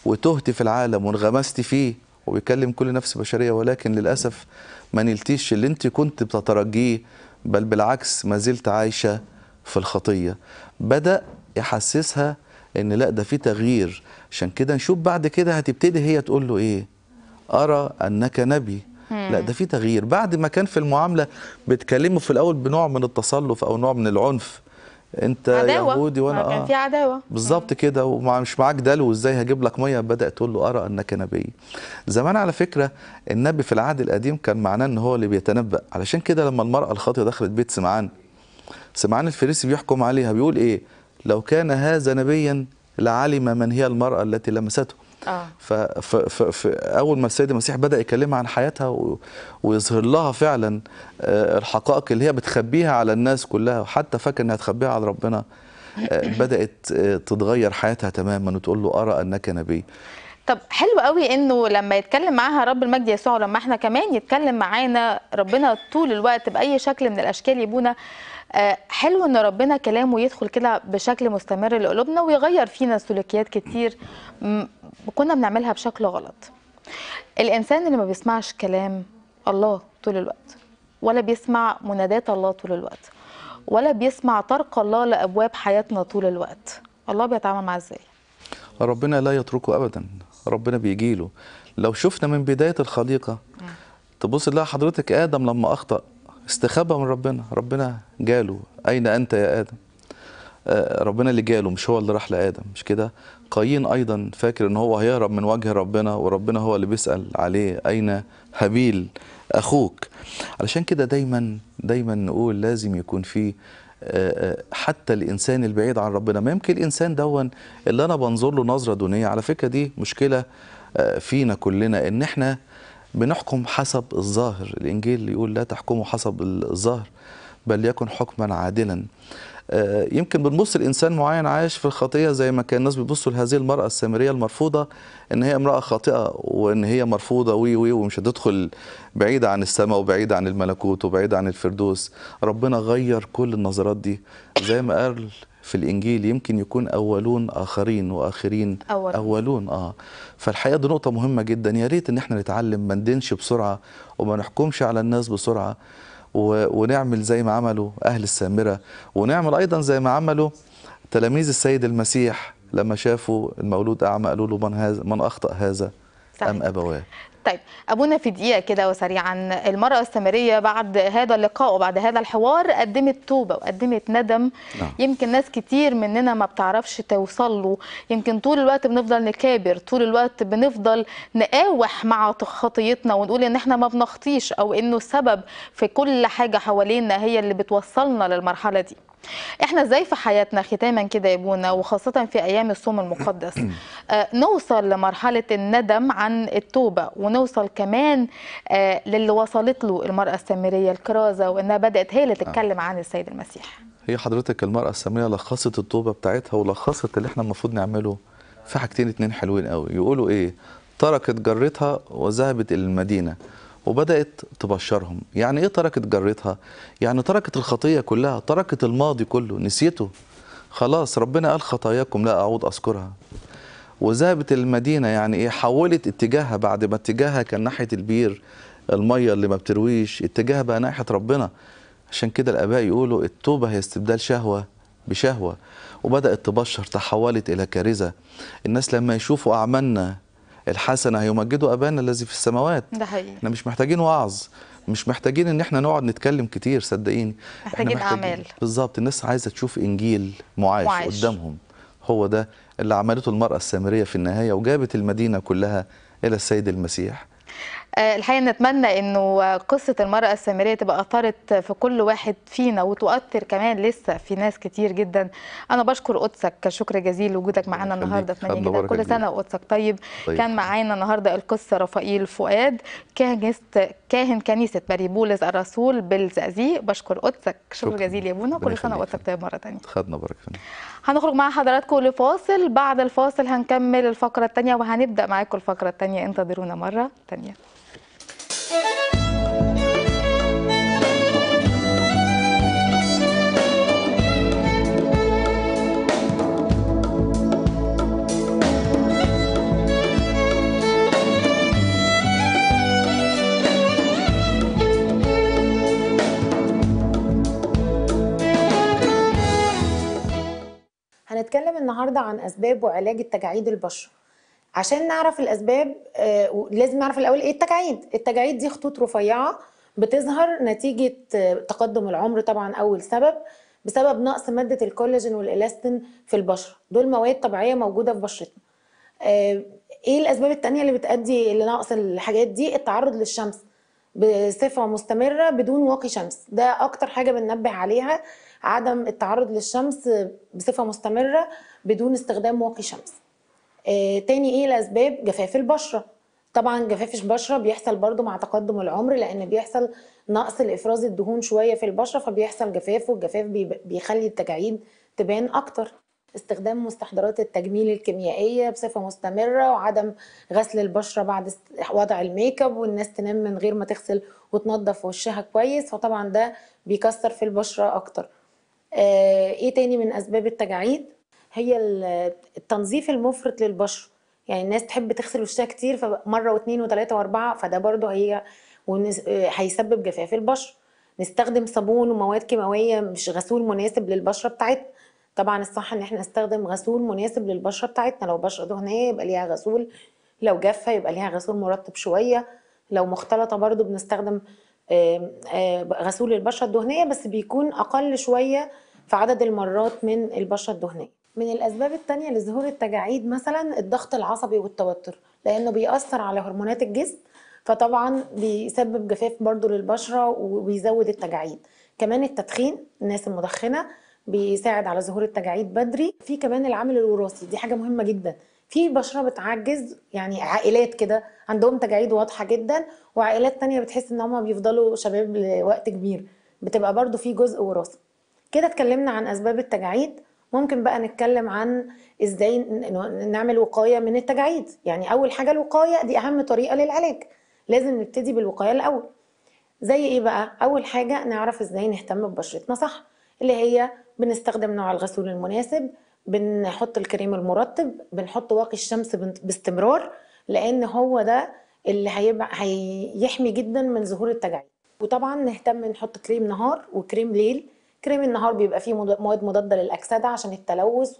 وتهت في العالم وانغمست فيه، وبيكلم كل نفس بشرية، ولكن للأسف ما نلتيش اللي أنت كنت بتترجيه، بل بالعكس ما زلت عايشة في الخطية. بدأ يحسسها أن لا ده في تغيير، عشان كده نشوف بعد كده هتبتدي هي تقول له إيه، أرى أنك نبي. لا ده في تغيير، بعد ما كان في المعامله بتكلمه في الاول بنوع من التسلط او نوع من العنف، انت عداوة. يهودي وانا اه كان في عداوه بالظبط كده، ومش معاك دلو ازاي هجيب لك ميه، بدأ تقول له ارى انك نبي. زمان على فكره النبي في العهد القديم كان معناه ان هو اللي بيتنبأ، علشان كده لما المراه الخاطئه دخلت بيت سمعان، سمعان الفريسي بيحكم عليها بيقول ايه، لو كان هذا نبيا لعلم من هي المراه التي لمسته. آه. فأول ما السيد المسيح بدأ يكلمها عن حياتها و... ويظهر لها فعلا الحقائق اللي هي بتخبيها على الناس كلها، وحتى فاكر انها تخبيها على ربنا، بدأت تتغير حياتها تماما وتقول له أرى أنك نبي. طب حلو قوي انه لما يتكلم معاها رب المجد يسوع، ولما احنا كمان يتكلم معانا ربنا طول الوقت بأي شكل من الأشكال يبونا، حلو ان ربنا كلامه يدخل كده بشكل مستمر لقلوبنا ويغير فينا سلوكيات كتير كنا بنعملها بشكل غلط. الانسان اللي ما بيسمعش كلام الله طول الوقت، ولا بيسمع منادات الله طول الوقت، ولا بيسمع طرق الله لابواب حياتنا طول الوقت، الله بيتعامل معاه ازاي؟ ربنا لا يتركه ابدا، ربنا بيجيله. لو شفنا من بدايه الخليقه تبص لها حضرتك ادم لما اخطأ استخبى من ربنا، ربنا جاله أين أنت يا آدم؟ ربنا اللي جاله، مش هو اللي راح لآدم، مش كده؟ قايين أيضا فاكر إن هو هيهرب من وجه ربنا، وربنا هو اللي بيسأل عليه أين هابيل أخوك؟ علشان كده دايما دايما نقول لازم يكون فيه حتى الإنسان البعيد عن ربنا، ما يمكن الإنسان دون اللي أنا بنظر له نظرة دونية. على فكرة دي مشكلة فينا كلنا، إن إحنا بنحكم حسب الظاهر، الإنجيل يقول لا تحكموا حسب الظاهر بل يكن حكما عادلا. يمكن بنبص لإنسان معين عايش في الخطية، زي ما كان الناس بيبصوا لهذه المرأة السامرية المرفوضة إن هي امرأة خاطئة وإن هي مرفوضة وي وي ومش هتدخل بعيدة عن السماء وبعيدة عن الملكوت وبعيدة عن الفردوس. ربنا غير كل النظرات دي، زي ما قال في الإنجيل يمكن يكون أولون آخرين وآخرين أول. أولون. آه فالحقيقة دي نقطة مهمة جدا، يا ريت إن احنا نتعلم ما ندينش بسرعة وما نحكمش على الناس بسرعة، و... ونعمل زي ما عملوا أهل السامرة، ونعمل أيضا زي ما عملوا تلاميذ السيد المسيح لما شافوا المولود أعمى قالوا له من هذا، من أخطأ هذا أم أبواه؟ طيب أبونا في دقيقة كده وسريعا، المرأة السامرية بعد هذا اللقاء وبعد هذا الحوار قدمت توبة وقدمت ندم. نعم. يمكن ناس كتير مننا ما بتعرفش توصل له، يمكن طول الوقت بنفضل نكابر، طول الوقت بنفضل نقاوح مع خطيتنا ونقول ان احنا ما بنخطيش، او انه السبب في كل حاجة حوالينا هي اللي بتوصلنا للمرحلة دي. احنا ازاي في حياتنا ختاما كده يا ابونا، وخاصه في ايام الصوم المقدس، آه نوصل لمرحله الندم عن التوبه، ونوصل كمان آه للي وصلت له المراه السامريه، الكرازه، وانها بدات هي اللي تتكلم عن السيد المسيح. هي حضرتك المراه السامريه لخصت التوبه بتاعتها، ولخصت اللي احنا المفروض نعمله في حاجتين اتنين حلوين قوي. يقولوا ايه، تركت جرتها وذهبت الى المدينه وبدأت تبشرهم. يعني إيه تركت جرتها؟ يعني تركت الخطية كلها، تركت الماضي كله، نسيته خلاص. ربنا قال خطاياكم لا أعود أذكرها. وذهبت المدينة يعني إيه؟ حولت اتجاهها، بعد ما اتجاهها كان ناحية البير المية اللي ما بترويش، اتجاهها بقى ناحية ربنا. عشان كده الآباء يقولوا التوبة هي استبدال شهوة بشهوة. وبدأت تبشر، تحولت إلى كارثة. الناس لما يشوفوا أعمالنا الحسنة هيمجدوا أبانا الذي في السماوات. ده حقيقي. احنا مش محتاجين وعظ، مش محتاجين ان احنا نقعد نتكلم كتير، صدقيني محتاجين اعمال. بالظبط، الناس عايزة تشوف انجيل معاش, معاش قدامهم. هو ده اللي عملته المرأة السامرية في النهاية، وجابت المدينة كلها الى السيد المسيح. الحقيقة نتمنى انه قصة المرأة السامرية تبقى اثرت في كل واحد فينا وتؤثر كمان لسه في ناس كتير جدا. انا بشكر قدسك شكر جزيل وجودك معانا النهارده في مانيا جدا. كل سنة وقدسك طيب. طيب. كان معانا النهارده القس رافائيل فؤاد كاهن كنيسة باريبولس الرسول بالزقازيق. بشكر قدسك شكر, شكر جزيل يا بونا. كل سنة وقدسك طيب. مرة تانية خدنا بركة. هنخرج مع حضراتكم لفاصل، بعد الفاصل هنكمل الفقرة التانية وهنبدأ معاكم الفقرة التانية، انتظرونا مرة تانية. هنتكلم النهارده عن اسباب وعلاج التجاعيد البشره. عشان نعرف الاسباب آه لازم نعرف الاول ايه التجاعيد. التجاعيد دي خطوط رفيعه بتظهر نتيجه آه تقدم العمر، طبعا اول سبب بسبب نقص ماده الكولاجين والالاستين في البشره، دول مواد طبيعيه موجوده في بشرتنا. آه ايه الاسباب الثانيه اللي بتؤدي لنقص الحاجات دي؟ التعرض للشمس بصفه مستمره بدون واقي شمس، ده اكتر حاجه بننبه عليها، عدم التعرض للشمس بصفه مستمره بدون استخدام واقي شمس. آه، تاني ايه الاسباب؟ جفاف البشره. طبعا جفاف البشره بيحصل برضو مع تقدم العمر، لان بيحصل نقص لافراز الدهون شويه في البشره فبيحصل جفاف، والجفاف بيخلي التجاعيد تبان اكتر. استخدام مستحضرات التجميل الكيميائيه بصفه مستمره، وعدم غسل البشره بعد وضع الميك اب، والناس تنام من غير ما تغسل وتنظف وشها كويس، فطبعا ده بيكسر في البشره اكتر. آه، ايه تاني من اسباب التجاعيد؟ هي التنظيف المفرط للبشره، يعني الناس تحب تغسل وشها كتير فمره واثنين وثلاثه واربعه، فده برضه هي هيسبب جفاف البشره. نستخدم صابون ومواد كيماويه مش غسول مناسب للبشره بتاعتنا، طبعا الصح ان احنا نستخدم غسول مناسب للبشره بتاعتنا، لو بشره دهنيه يبقى ليها غسول، لو جافه يبقى ليها غسول مرطب شويه، لو مختلطه برضه بنستخدم آه آه غسول البشره الدهنيه بس بيكون اقل شويه في عدد المرات من البشره الدهنيه. من الأسباب التانية لظهور التجاعيد مثلا الضغط العصبي والتوتر، لأنه بيأثر على هرمونات الجسم، فطبعا بيسبب جفاف برضو للبشرة وبيزود التجاعيد. كمان التدخين، الناس المدخنة بيساعد على ظهور التجاعيد بدري. في كمان العامل الوراثي، دي حاجة مهمة جدا، في بشرة بتعجز، يعني عائلات كده عندهم تجاعيد واضحة جدا، وعائلات تانية بتحس ان هم بيفضلوا شباب لوقت كبير، بتبقى برضو في جزء وراثي. كده اتكلمنا عن أسباب التجاعيد. ممكن بقى نتكلم عن ازاي نعمل وقايه من التجاعيد. يعني اول حاجه الوقايه، دي اهم طريقه للعلاج، لازم نبتدي بالوقايه الاول. زي ايه بقى؟ اول حاجه نعرف ازاي نهتم ببشرتنا صح، اللي هي بنستخدم نوع الغسول المناسب، بنحط الكريم المرطب، بنحط واقي الشمس باستمرار، لان هو ده اللي هيبقى هيحمي جدا من ظهور التجاعيد. وطبعا نهتم نحط كريم نهار وكريم ليل. كريم النهار بيبقى فيه مواد مضادة للأكسدة عشان التلوث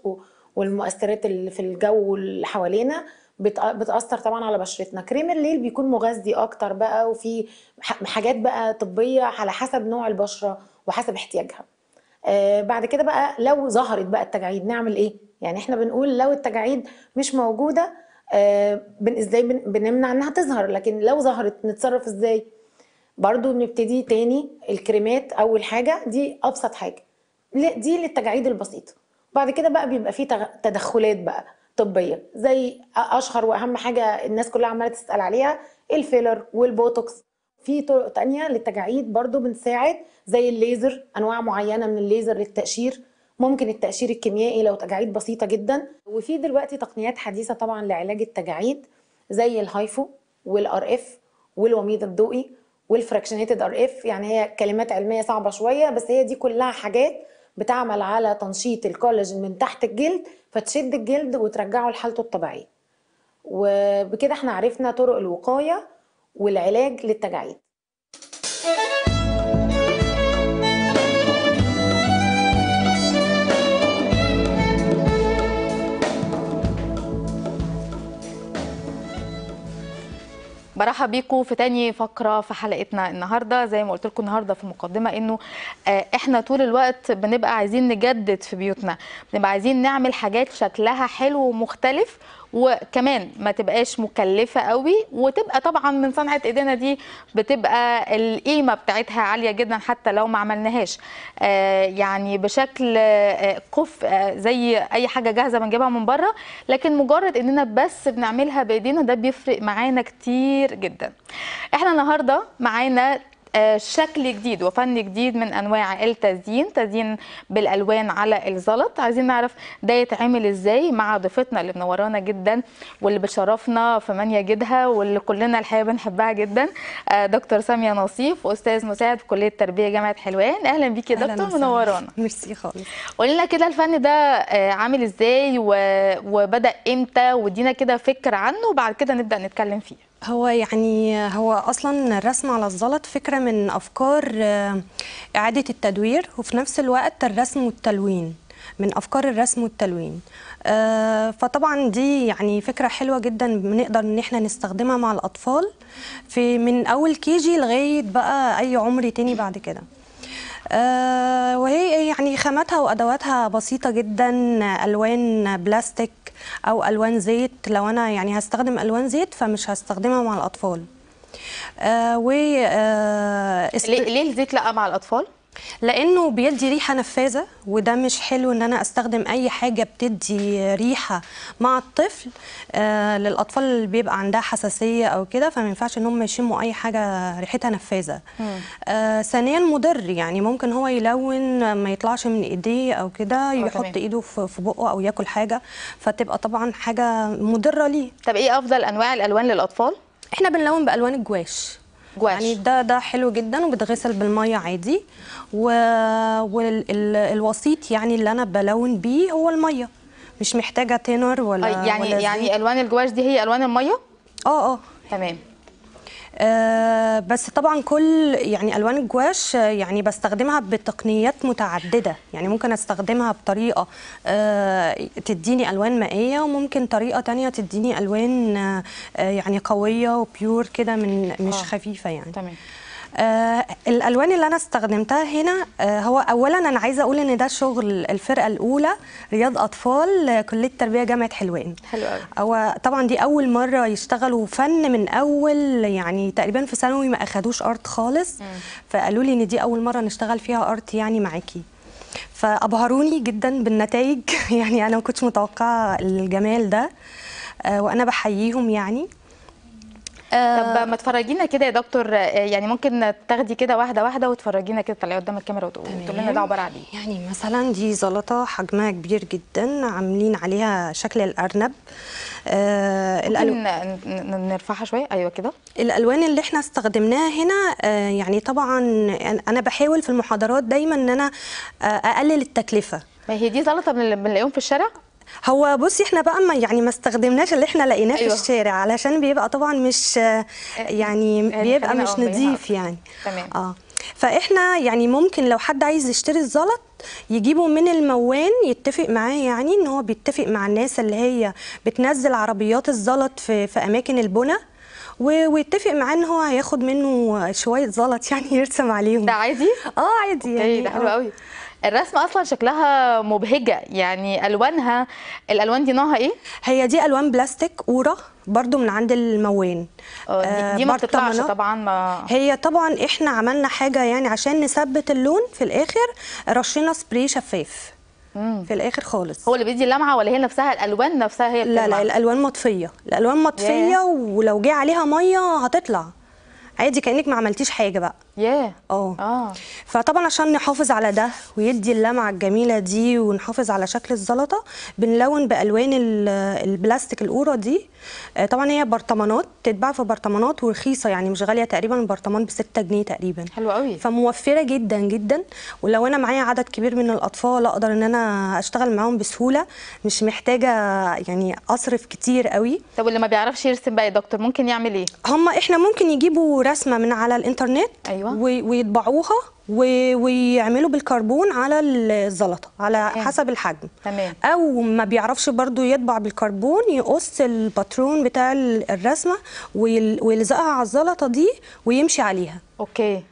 والمؤثرات اللي في الجو اللي حوالينا بتأثر طبعا على بشرتنا. كريم الليل بيكون مغذي أكتر بقى، وفي حاجات بقى طبية على حسب نوع البشرة وحسب احتياجها. آه بعد كده بقى لو ظهرت بقى التجاعيد نعمل إيه؟ يعني إحنا بنقول لو التجاعيد مش موجودة آه بن إزاي بنمنع إنها تظهر، لكن لو ظهرت نتصرف إزاي؟ برضو بنبتدي تاني الكريمات، اول حاجه دي ابسط حاجه دي للتجاعيد البسيطه. بعد كده بقى بيبقى فيه تدخلات بقى طبيه، زي اشهر واهم حاجه الناس كلها عماله تسال عليها الفيلر والبوتوكس. في طرق تانيه للتجاعيد برضو بنساعد، زي الليزر، انواع معينه من الليزر للتقشير، ممكن التقشير الكيميائي لو تجاعيد بسيطه جدا. وفي دلوقتي تقنيات حديثه طبعا لعلاج التجاعيد، زي الهايفو والار اف والوميض الضوئي والفراكشنيتد ار اف، يعني هي كلمات علميه صعبه شويه، بس هي دي كلها حاجات بتعمل على تنشيط الكولاجين من تحت الجلد، فتشد الجلد وترجعه لحالته الطبيعيه. وبكده احنا عرفنا طرق الوقايه والعلاج للتجاعيد. برحب بيكم في تاني فقره في حلقتنا النهارده. زي ما قلت لكم النهارده في المقدمه انه احنا طول الوقت بنبقى عايزين نجدد في بيوتنا، بنبقى عايزين نعمل حاجات شكلها حلو ومختلف وكمان ما تبقاش مكلفه قوي، وتبقى طبعا من صنعه ايدينا، دي بتبقى القيمه بتاعتها عاليه جدا حتى لو ما عملناهاش يعني بشكل كف زي اي حاجه جاهزه بنجيبها من بره، لكن مجرد اننا بس بنعملها بايدينا ده بيفرق معانا كتير جدا. احنا النهارده معانا شكل جديد وفن جديد من انواع التزيين، تزيين بالالوان على الزلط. عايزين نعرف ده يتعمل ازاي مع ضيفتنا اللي منورانا جدا واللي بتشرفنا في منيا جدها واللي كلنا الحقيقه بنحبها جدا، دكتور ساميه نصيف، استاذ مساعد في كليه التربيه جامعه حلوان. اهلا بيكي يا دكتور، منورانا. ميرسي خالص. قولي لنا كده الفن ده عامل ازاي وبدا امتى، وادينا كده فكره عنه وبعد كده نبدا نتكلم فيه. هو يعني هو اصلا الرسم على الزلط فكره من افكار اعاده التدوير، وفي نفس الوقت الرسم والتلوين، من افكار الرسم والتلوين. فطبعا دي يعني فكره حلوه جدا بنقدر ان احنا نستخدمها مع الاطفال في من اول كيجي لغايه بقى اي عمر تاني بعد كده. وهي يعني خاماتها وادواتها بسيطه جدا، الوان بلاستيك أو ألوان زيت. لو أنا يعني هستخدم ألوان زيت فمش هستخدمها مع الأطفال. آه و آه است... ليه الزيت لأ مع الأطفال؟ لأنه بيدي ريحة نفاذة، وده مش حلو إن أنا أستخدم أي حاجة بتدي ريحة مع الطفل. آه للأطفال اللي بيبقى عندها حساسية أو كده، فما ينفعش إن هم يشموا أي حاجة ريحتها نفاذة. آه ثانيا مضر، يعني ممكن هو يلون ما يطلعش من إيديه أو كده، يحط إيده في بقه أو ياكل حاجة، فتبقى طبعا حاجة مضرة ليه. طب إيه أفضل أنواع الألوان للأطفال؟ إحنا بنلون بألوان الجواش. جواش. يعني ده ده حلو جدا وبتغسل بالميه عادي، والوسيط يعني اللي انا بلون بيه هو الميه، مش محتاجه تينر ولا يعني ولا يعني الوان الجواش دي هي الوان الميه. اه اه تمام. آه بس طبعا كل يعني الوان الجواش يعني بستخدمها بتقنيات متعدده، يعني ممكن استخدمها بطريقه آه تديني الوان مائيه، وممكن طريقه ثانيه تديني الوان آه يعني قويه وبيور كده، من مش آه. خفيفه يعني. تمام. آه الالوان اللي انا استخدمتها هنا آه هو اولا انا عايزه اقول ان ده شغل الفرقه الاولى رياض اطفال كليه التربيه جامعه حلوان. حلو قوي. هو طبعا دي اول مره يشتغلوا فن من اول، يعني تقريبا في ثانوي ما اخدوش ارت خالص. م. فقالوا لي ان دي اول مره نشتغل فيها ارت يعني معاكي، فابهروني جدا بالنتائج. يعني انا ما كنتش متوقعه الجمال ده، آه وانا بحييهم يعني. طب ما تفرجينا كده يا دكتور، يعني ممكن تاخدي كده واحده واحده وتفرجينا كده، طلعي قدام الكاميرا وتقولي لنا ده عباره عن ايه. يعني مثلا دي زلطه حجمها كبير جدا، عاملين عليها شكل الارنب. آه الألو... نرفعها شويه. ايوه كده. الالوان اللي احنا استخدمناها هنا آه يعني طبعا انا بحاول في المحاضرات دايما ان انا آه اقلل التكلفه. ما هي دي زلطه بنلاقيهم في الشارع. هو بصي احنا بقى ما يعني ما استخدمناش اللي احنا لقيناه. أيوة. في الشارع، علشان بيبقى طبعا مش يعني بيبقى مش نظيف يعني. تمام. اه فاحنا يعني ممكن لو حد عايز يشتري الزلط يجيبه من الموان، يتفق معاه يعني ان هو بيتفق مع الناس اللي هي بتنزل عربيات الزلط في في اماكن البنى، ويتفق معاه ان هو هياخد منه شويه زلط يعني يرسم عليهم. ده عادي؟ اه عادي. يعني ده حلو قوي. الرسمه اصلا شكلها مبهجه، يعني الوانها الالوان دي نوعها ايه؟ هي دي الوان بلاستيك قوره برضو من عند الموان. دي, دي ما بتطلعش طبعا. ما هي طبعا احنا عملنا حاجه يعني عشان نثبت اللون في الاخر، رشينا سبراي شفاف في الاخر خالص. هو اللي بيدي اللمعه ولا هي نفسها الالوان نفسها هي اللي بتلمع؟ لا لا الالوان مطفيه، الالوان مطفيه. yeah. ولو جه عليها ميه هتطلع عادي كأنك ما عملتيش حاجه بقى. ياه. yeah. اه اه فطبعا عشان نحافظ على ده ويدي اللمعه الجميله دي ونحافظ على شكل الزلطه، بنلون بالوان البلاستيك القوره دي. طبعا هي برطمانات، تتباع في برطمانات ورخيصه يعني مش غاليه، تقريبا البرطمان ب ستة جنيه تقريبا. حلو قوي. فموفره جدا جدا، ولو انا معايا عدد كبير من الاطفال اقدر ان انا اشتغل معاهم بسهوله، مش محتاجه يعني اصرف كتير قوي. طب واللي ما بيعرفش يرسم بقى يا دكتور ممكن يعمل ايه؟ هم احنا ممكن يجيبوا رسمه من على الانترنت. أيوة. ويطبعوها ويعملوا بالكربون على الزلطه على حسب الحجم. تمام. او ما بيعرفش برضو يطبع بالكربون، يقص الباترون بتاع الرسمه ويلزقها على الزلطه دي ويمشي عليها. اوكي.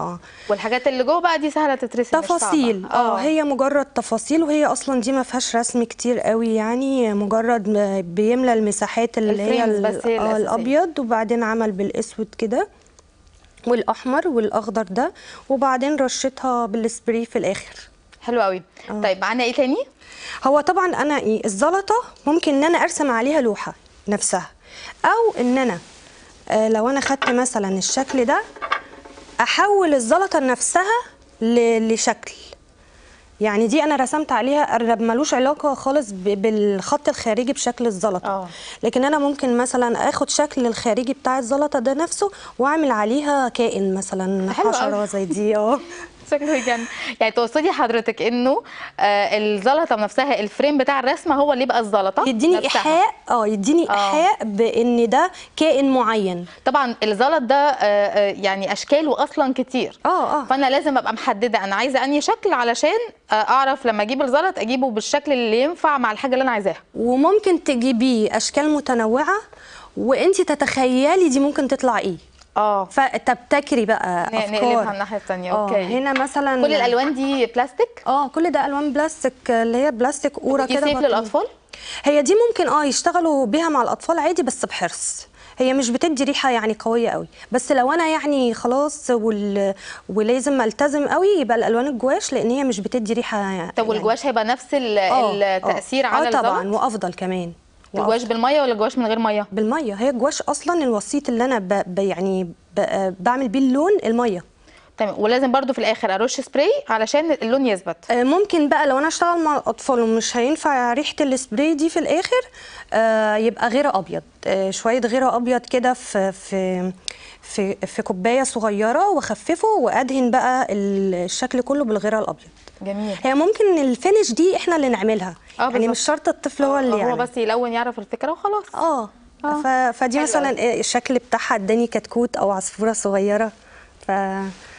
اه والحاجات اللي جوه بقى دي سهله تترسم، تفاصيل اه هي مجرد تفاصيل، وهي اصلا دي ما فيهاش رسم كتير قوي، يعني مجرد بيملى المساحات اللي هي اه الابيض، وبعدين عمل بالاسود كده والاحمر والاخضر ده، وبعدين رشتها بالسبراي في الاخر. حلو قوي. آه. طيب معانا ايه تاني؟ هو طبعا انا ايه الزلطه ممكن ان انا ارسم عليها لوحه نفسها، او ان انا آه لو انا خدت مثلا الشكل ده احول الزلطه نفسها لشكل، يعني دي انا رسمت عليها الرب ملوش علاقه خالص بالخط الخارجي بشكل الزلطه. أوه. لكن انا ممكن مثلا اخد شكل الخارجي بتاع الزلطه ده نفسه واعمل عليها كائن مثلا، حشره زي دي. اه شكله يجنن. يعني تقصدي حضرتك انه آه الزلطه نفسها، الفريم بتاع الرسمه هو اللي يبقى الزلطه، يديني ايحاء اه يديني ايحاء بان ده كائن معين. طبعا الزلط ده آه يعني اشكاله اصلا كتير، اه اه فانا لازم ابقى محدده انا عايزه انهي شكل علشان آه اعرف لما اجيب الزلط اجيبه بالشكل اللي ينفع مع الحاجه اللي انا عايزاها. وممكن تجيبيه اشكال متنوعه وانتي تتخيلي دي ممكن تطلع ايه. اه فتبتكري بقى افكار، نقلبها من الناحيه الثانيه. اوكي هنا مثلا كل الالوان دي بلاستيك، اه كل ده الوان بلاستيك اللي هي بلاستيك قوره كده. يسيب للاطفال هي دي ممكن اه يشتغلوا بيها مع الاطفال عادي، بس بحرص، هي مش بتدي ريحه يعني قويه قوي، بس لو انا يعني خلاص وال... ولازم التزم قوي يبقى الالوان الجواش، لان هي مش بتدي ريحه يعني. طب والجواش هيبقى نفس ال... التاثير أوه. على الزلط؟ اه طبعا وافضل كمان. الجواش بالميه ولا الجواش من غير ميه؟ بالميه، هي الجواش اصلا الوسيط اللي انا ب... ب... يعني ب... بعمل بيه اللون الميه. تمام. ولازم برضو في الاخر ارش سبراي علشان اللون يثبت. آه ممكن بقى لو انا اشتغل مع الاطفال ومش هينفع ريحه السبراي دي في الاخر، آه يبقى غيره ابيض، آه شويه غيره ابيض كده في في في في كوبايه صغيره واخففه وادهن بقى الشكل كله بالغيره الابيض. جميل. هي ممكن الفينش دي احنا اللي نعملها، يعني مش شرط الطفل هو اللي يعني، هو بس يلون يعرف الفكره وخلاص. اه, آه. فدي مثلا الشكل بتاعها اداني كتكوت او عصفوره صغيره. ف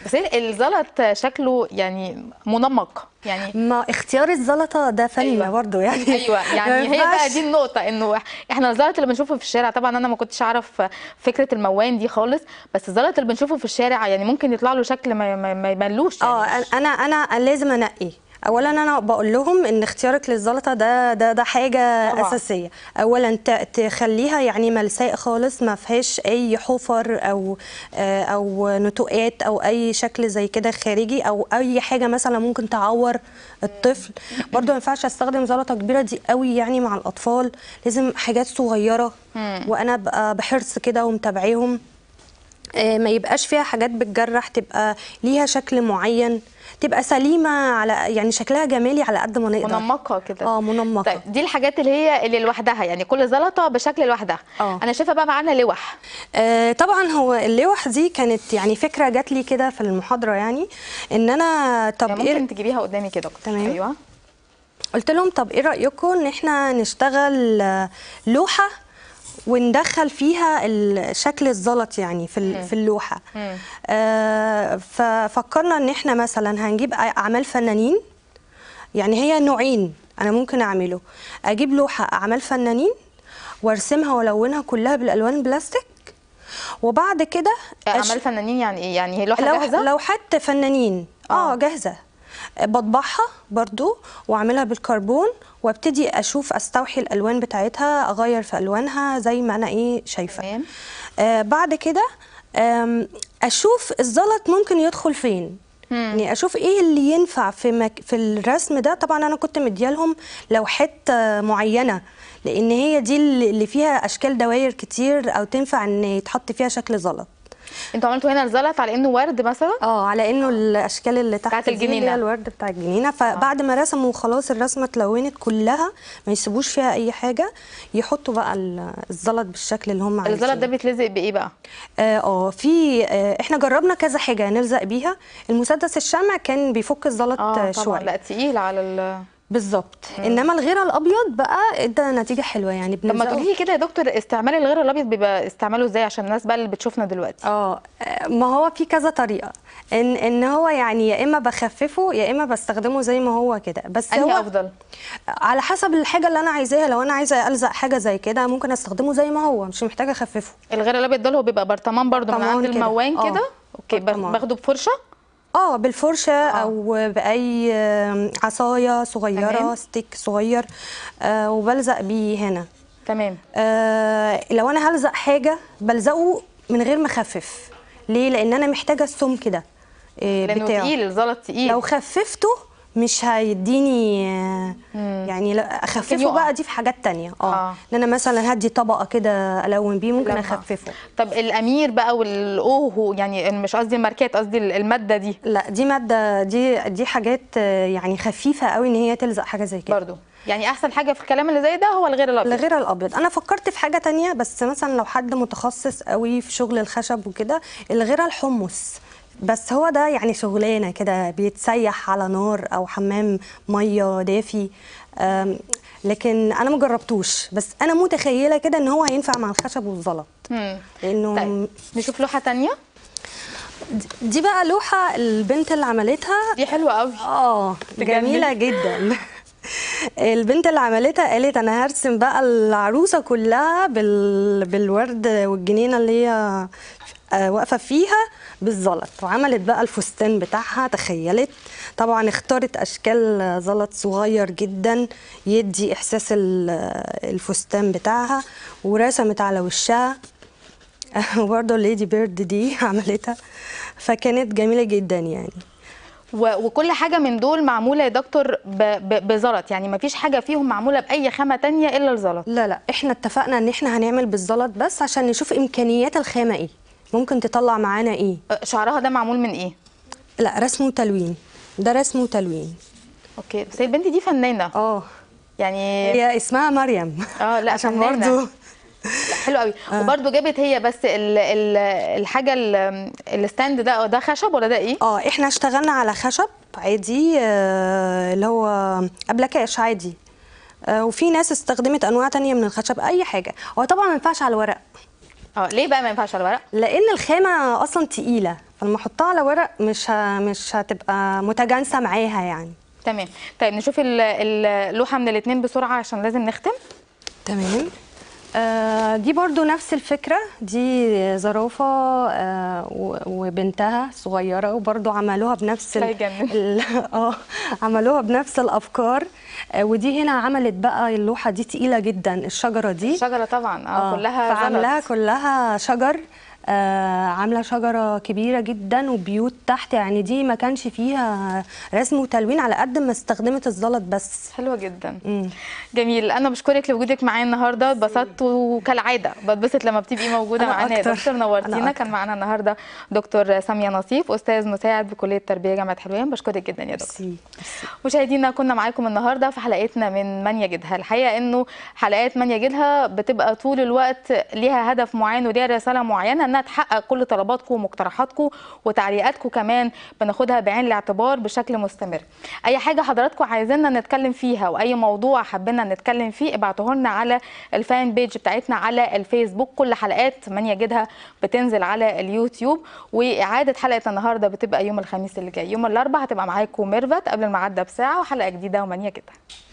بس الزلط شكله يعني منمق، يعني ما اختيار الزلطه ده فن برضه. أيوة. يعني ايوه يعني هي بقى دي النقطه، انه احنا الزلط اللي بنشوفه في الشارع، طبعا انا ما كنتش اعرف فكره الموان دي خالص، بس الزلط اللي بنشوفه في الشارع يعني ممكن يطلع له شكل ما, ما يملوش يعني. اه انا انا لازم انقي، اولا انا بقول لهم ان اختيارك للزلطه ده ده ده حاجه طبعا اساسيه، اولا تخليها يعني ملساء خالص، ما فيهاش اي حفر او او نتوءات او اي شكل زي كده خارجي، او اي حاجه مثلا ممكن تعور الطفل. برضو ما ينفعش استخدم زلطه كبيره دي قوي يعني مع الاطفال، لازم حاجات صغيره وانا ابقى بحرص كده ومتابعيهم، ما يبقاش فيها حاجات بتجرح، تبقى ليها شكل معين، تبقى سليمه على يعني شكلها جمالي على قد ما نقدر، منمقه كده. اه منمقه. طيب دي الحاجات اللي هي اللي لوحدها، يعني كل زلطه بشكل لوحدها. أوه. انا شايفه بقى معانا لوح. آه طبعا هو اللوح دي كانت يعني فكره جات لي كده في المحاضره، يعني ان انا طب يعني ممكن إيه... تجيبيها قدامي كده. تمام. ايوه قلت لهم طب ايه رايكم ان احنا نشتغل لوحه وندخل فيها شكل الزلط يعني في في اللوحه. آه ففكرنا ان احنا مثلا هنجيب اعمال فنانين، يعني هي نوعين انا ممكن اعمله، اجيب لوحه اعمال فنانين وارسمها والونها كلها بالالوان بلاستيك، وبعد كده اعمال فنانين يعني ايه؟ يعني هي لوحه جاهزه، لوحات فنانين اه جاهزه، بطبعها برضو واعملها بالكربون وابتدي اشوف استوحي الالوان بتاعتها، اغير في الوانها زي ما انا ايه شايفه. آه بعد كده اشوف الزلط ممكن يدخل فين، يعني اشوف ايه اللي ينفع في مك... في الرسم ده. طبعا انا كنت مديالهم لوحات معينه، لان هي دي اللي فيها اشكال دواير كتير او تنفع ان يتحط فيها شكل زلط. انتوا عملتوا هنا الزلط على انه ورد مثلا؟ اه على انه الاشكال اللي تحت الجنينه هي الورد بتاع الجنينه. فبعد ما رسموا خلاص الرسمه اتلونت كلها، ما يسيبوش فيها اي حاجه، يحطوا بقى الزلط بالشكل اللي هم عايزينه. الزلط ده بيتلزق بايه بقى؟ اه, آه في آه احنا جربنا كذا حاجه نلزق بيها، المسدس الشمع كان بيفك الزلط آه شويه. اه طبعا لا تقيل على ال بالظبط، انما الغيره الابيض بقى ده نتيجه حلوه يعني. طب ما تقولي لي كده يا دكتور، استعمال الغيره الابيض بيبقى استعماله ازاي عشان الناس بقى اللي بتشوفنا دلوقتي؟ اه ما هو في كذا طريقه، ان ان هو يعني يا اما بخففه يا اما بستخدمه زي ما هو كده، بس هو افضل على حسب الحاجه اللي انا عايزاها. لو انا عايزه الزق حاجه زي كده ممكن استخدمه زي ما هو، مش محتاجه اخففه. الغيره الابيض ده هو بيبقى برطمان برضو من عند الموان كده. اوكي باخده بفرشه؟ اه بالفرشه آه. او باي عصايه صغيره، ستيك صغير آه وبلزق بيه هنا. تمام. آه لو انا هلزق حاجه بلزقه من غير ما اخفف. ليه؟ لان انا محتاجه السمك ده آه لانه تقيل، الزلط تقيل. لو خففته مش هيديني مم. يعني اخففه بقى دي في حاجات تانية اه, آه. ان انا مثلا هدي طبقه كده الون بيه ممكن اخففه. طب الامير بقى والاوهو، يعني مش قصدي الماركات، قصدي الماده دي. لا دي ماده، دي دي حاجات يعني خفيفه قوي ان هي تلزق حاجه زي كده برضو. يعني احسن حاجه في الكلام اللي زي ده هو الغير الابيض. الغير الابيض انا فكرت في حاجه تانية، بس مثلا لو حد متخصص قوي في شغل الخشب وكده الغيره الحمص، بس هو ده يعني شغلانه كده بيتسيح على نار او حمام ميه دافي، لكن انا ما جربتوش، بس انا متخيله كده ان هو هينفع مع الخشب والزلط. لانه طيب. نشوف لوحه ثانيه. دي بقى لوحه البنت اللي عملتها، دي حلوه قوي اه جميله جدا. البنت اللي عملتها قالت انا هرسم بقى العروسه كلها بال... بالورد والجنينه اللي هي واقفه فيها بالزلط، وعملت بقى الفستان بتاعها. تخيلت طبعا اختارت اشكال زلط صغير جدا يدي احساس الفستان بتاعها، ورسمت على وشها. وبرده الليدي بيرد دي عملتها، فكانت جميله جدا يعني. وكل حاجه من دول معموله يا دكتور بزلط، يعني ما فيش حاجه فيهم معموله باي خامه تانية الا الزلط؟ لا لا، احنا اتفقنا ان احنا هنعمل بالزلط بس عشان نشوف امكانيات الخامه ايه، ممكن تطلع معانا ايه. شعرها ده معمول من ايه؟ لا رسم وتلوين، ده رسم وتلوين. اوكي بس البنت دي فنانه اه يعني، هي اسمها مريم اه لا عشان برضه حلو قوي آه. وبرده جابت هي بس ال ال الحاجه الستاند ده، ده خشب ولا ده ايه؟ اه احنا اشتغلنا على خشب عادي آه اللي هو ابلكاش عادي آه وفي ناس استخدمت انواع تانية من الخشب. اي حاجه هو طبعا ما ينفعش على الورق. اه ليه بقى ما ينفعش على الورق؟ لان الخامه اصلا تقيله، فلما احطها على ورق مش مش هتبقى متجانسه معاها يعني. تمام. طيب نشوف اللوحه من الاثنين بسرعه عشان لازم نختم. تمام. آه دي برضو نفس الفكره، دي زرافه آه وبنتها صغيره، وبرضو عملوها بنفس ال اه عملوها بنفس الافكار آه ودي هنا عملت بقى اللوحه دي تقيله جدا، الشجره دي الشجره طبعا اه كلها فعاملاها كلها شجر آه عامله شجره كبيره جدا وبيوت تحت، يعني دي ما كانش فيها رسم وتلوين على قد ما استخدمت الزلط بس. حلوه جدا. مم. جميل. انا بشكرك لوجودك معايا النهارده، اتبسطت وكالعاده بتبسط لما بتبقي موجوده معانا يا دكتور، نورتينا. كان معانا النهارده دكتور ساميه نصيف، استاذ مساعد بكليه التربيه جامعه حلوان. بشكرك جدا يا دكتور. مشاهدينا كنا معاكم النهارده في حلقتنا من من يجدها. الحقيقه انه حلقات من يجدها بتبقى طول الوقت ليها هدف معين وليها رساله معينه، انها تحقق كل طلباتكم ومقترحاتكم وتعليقاتكم، كمان بناخدها بعين الاعتبار بشكل مستمر. اي حاجه حضراتكم عايزيننا نتكلم فيها واي موضوع حابيننا نتكلم فيه ابعتوه لنا على الفان بيج بتاعتنا على الفيسبوك. كل حلقات من يجدها بتنزل على اليوتيوب، واعاده حلقه النهارده بتبقى يوم الخميس اللي جاي. يوم الاربعاء هتبقى معاكم ميرفت قبل الميعاد بساعه وحلقه جديده ومن يجدها.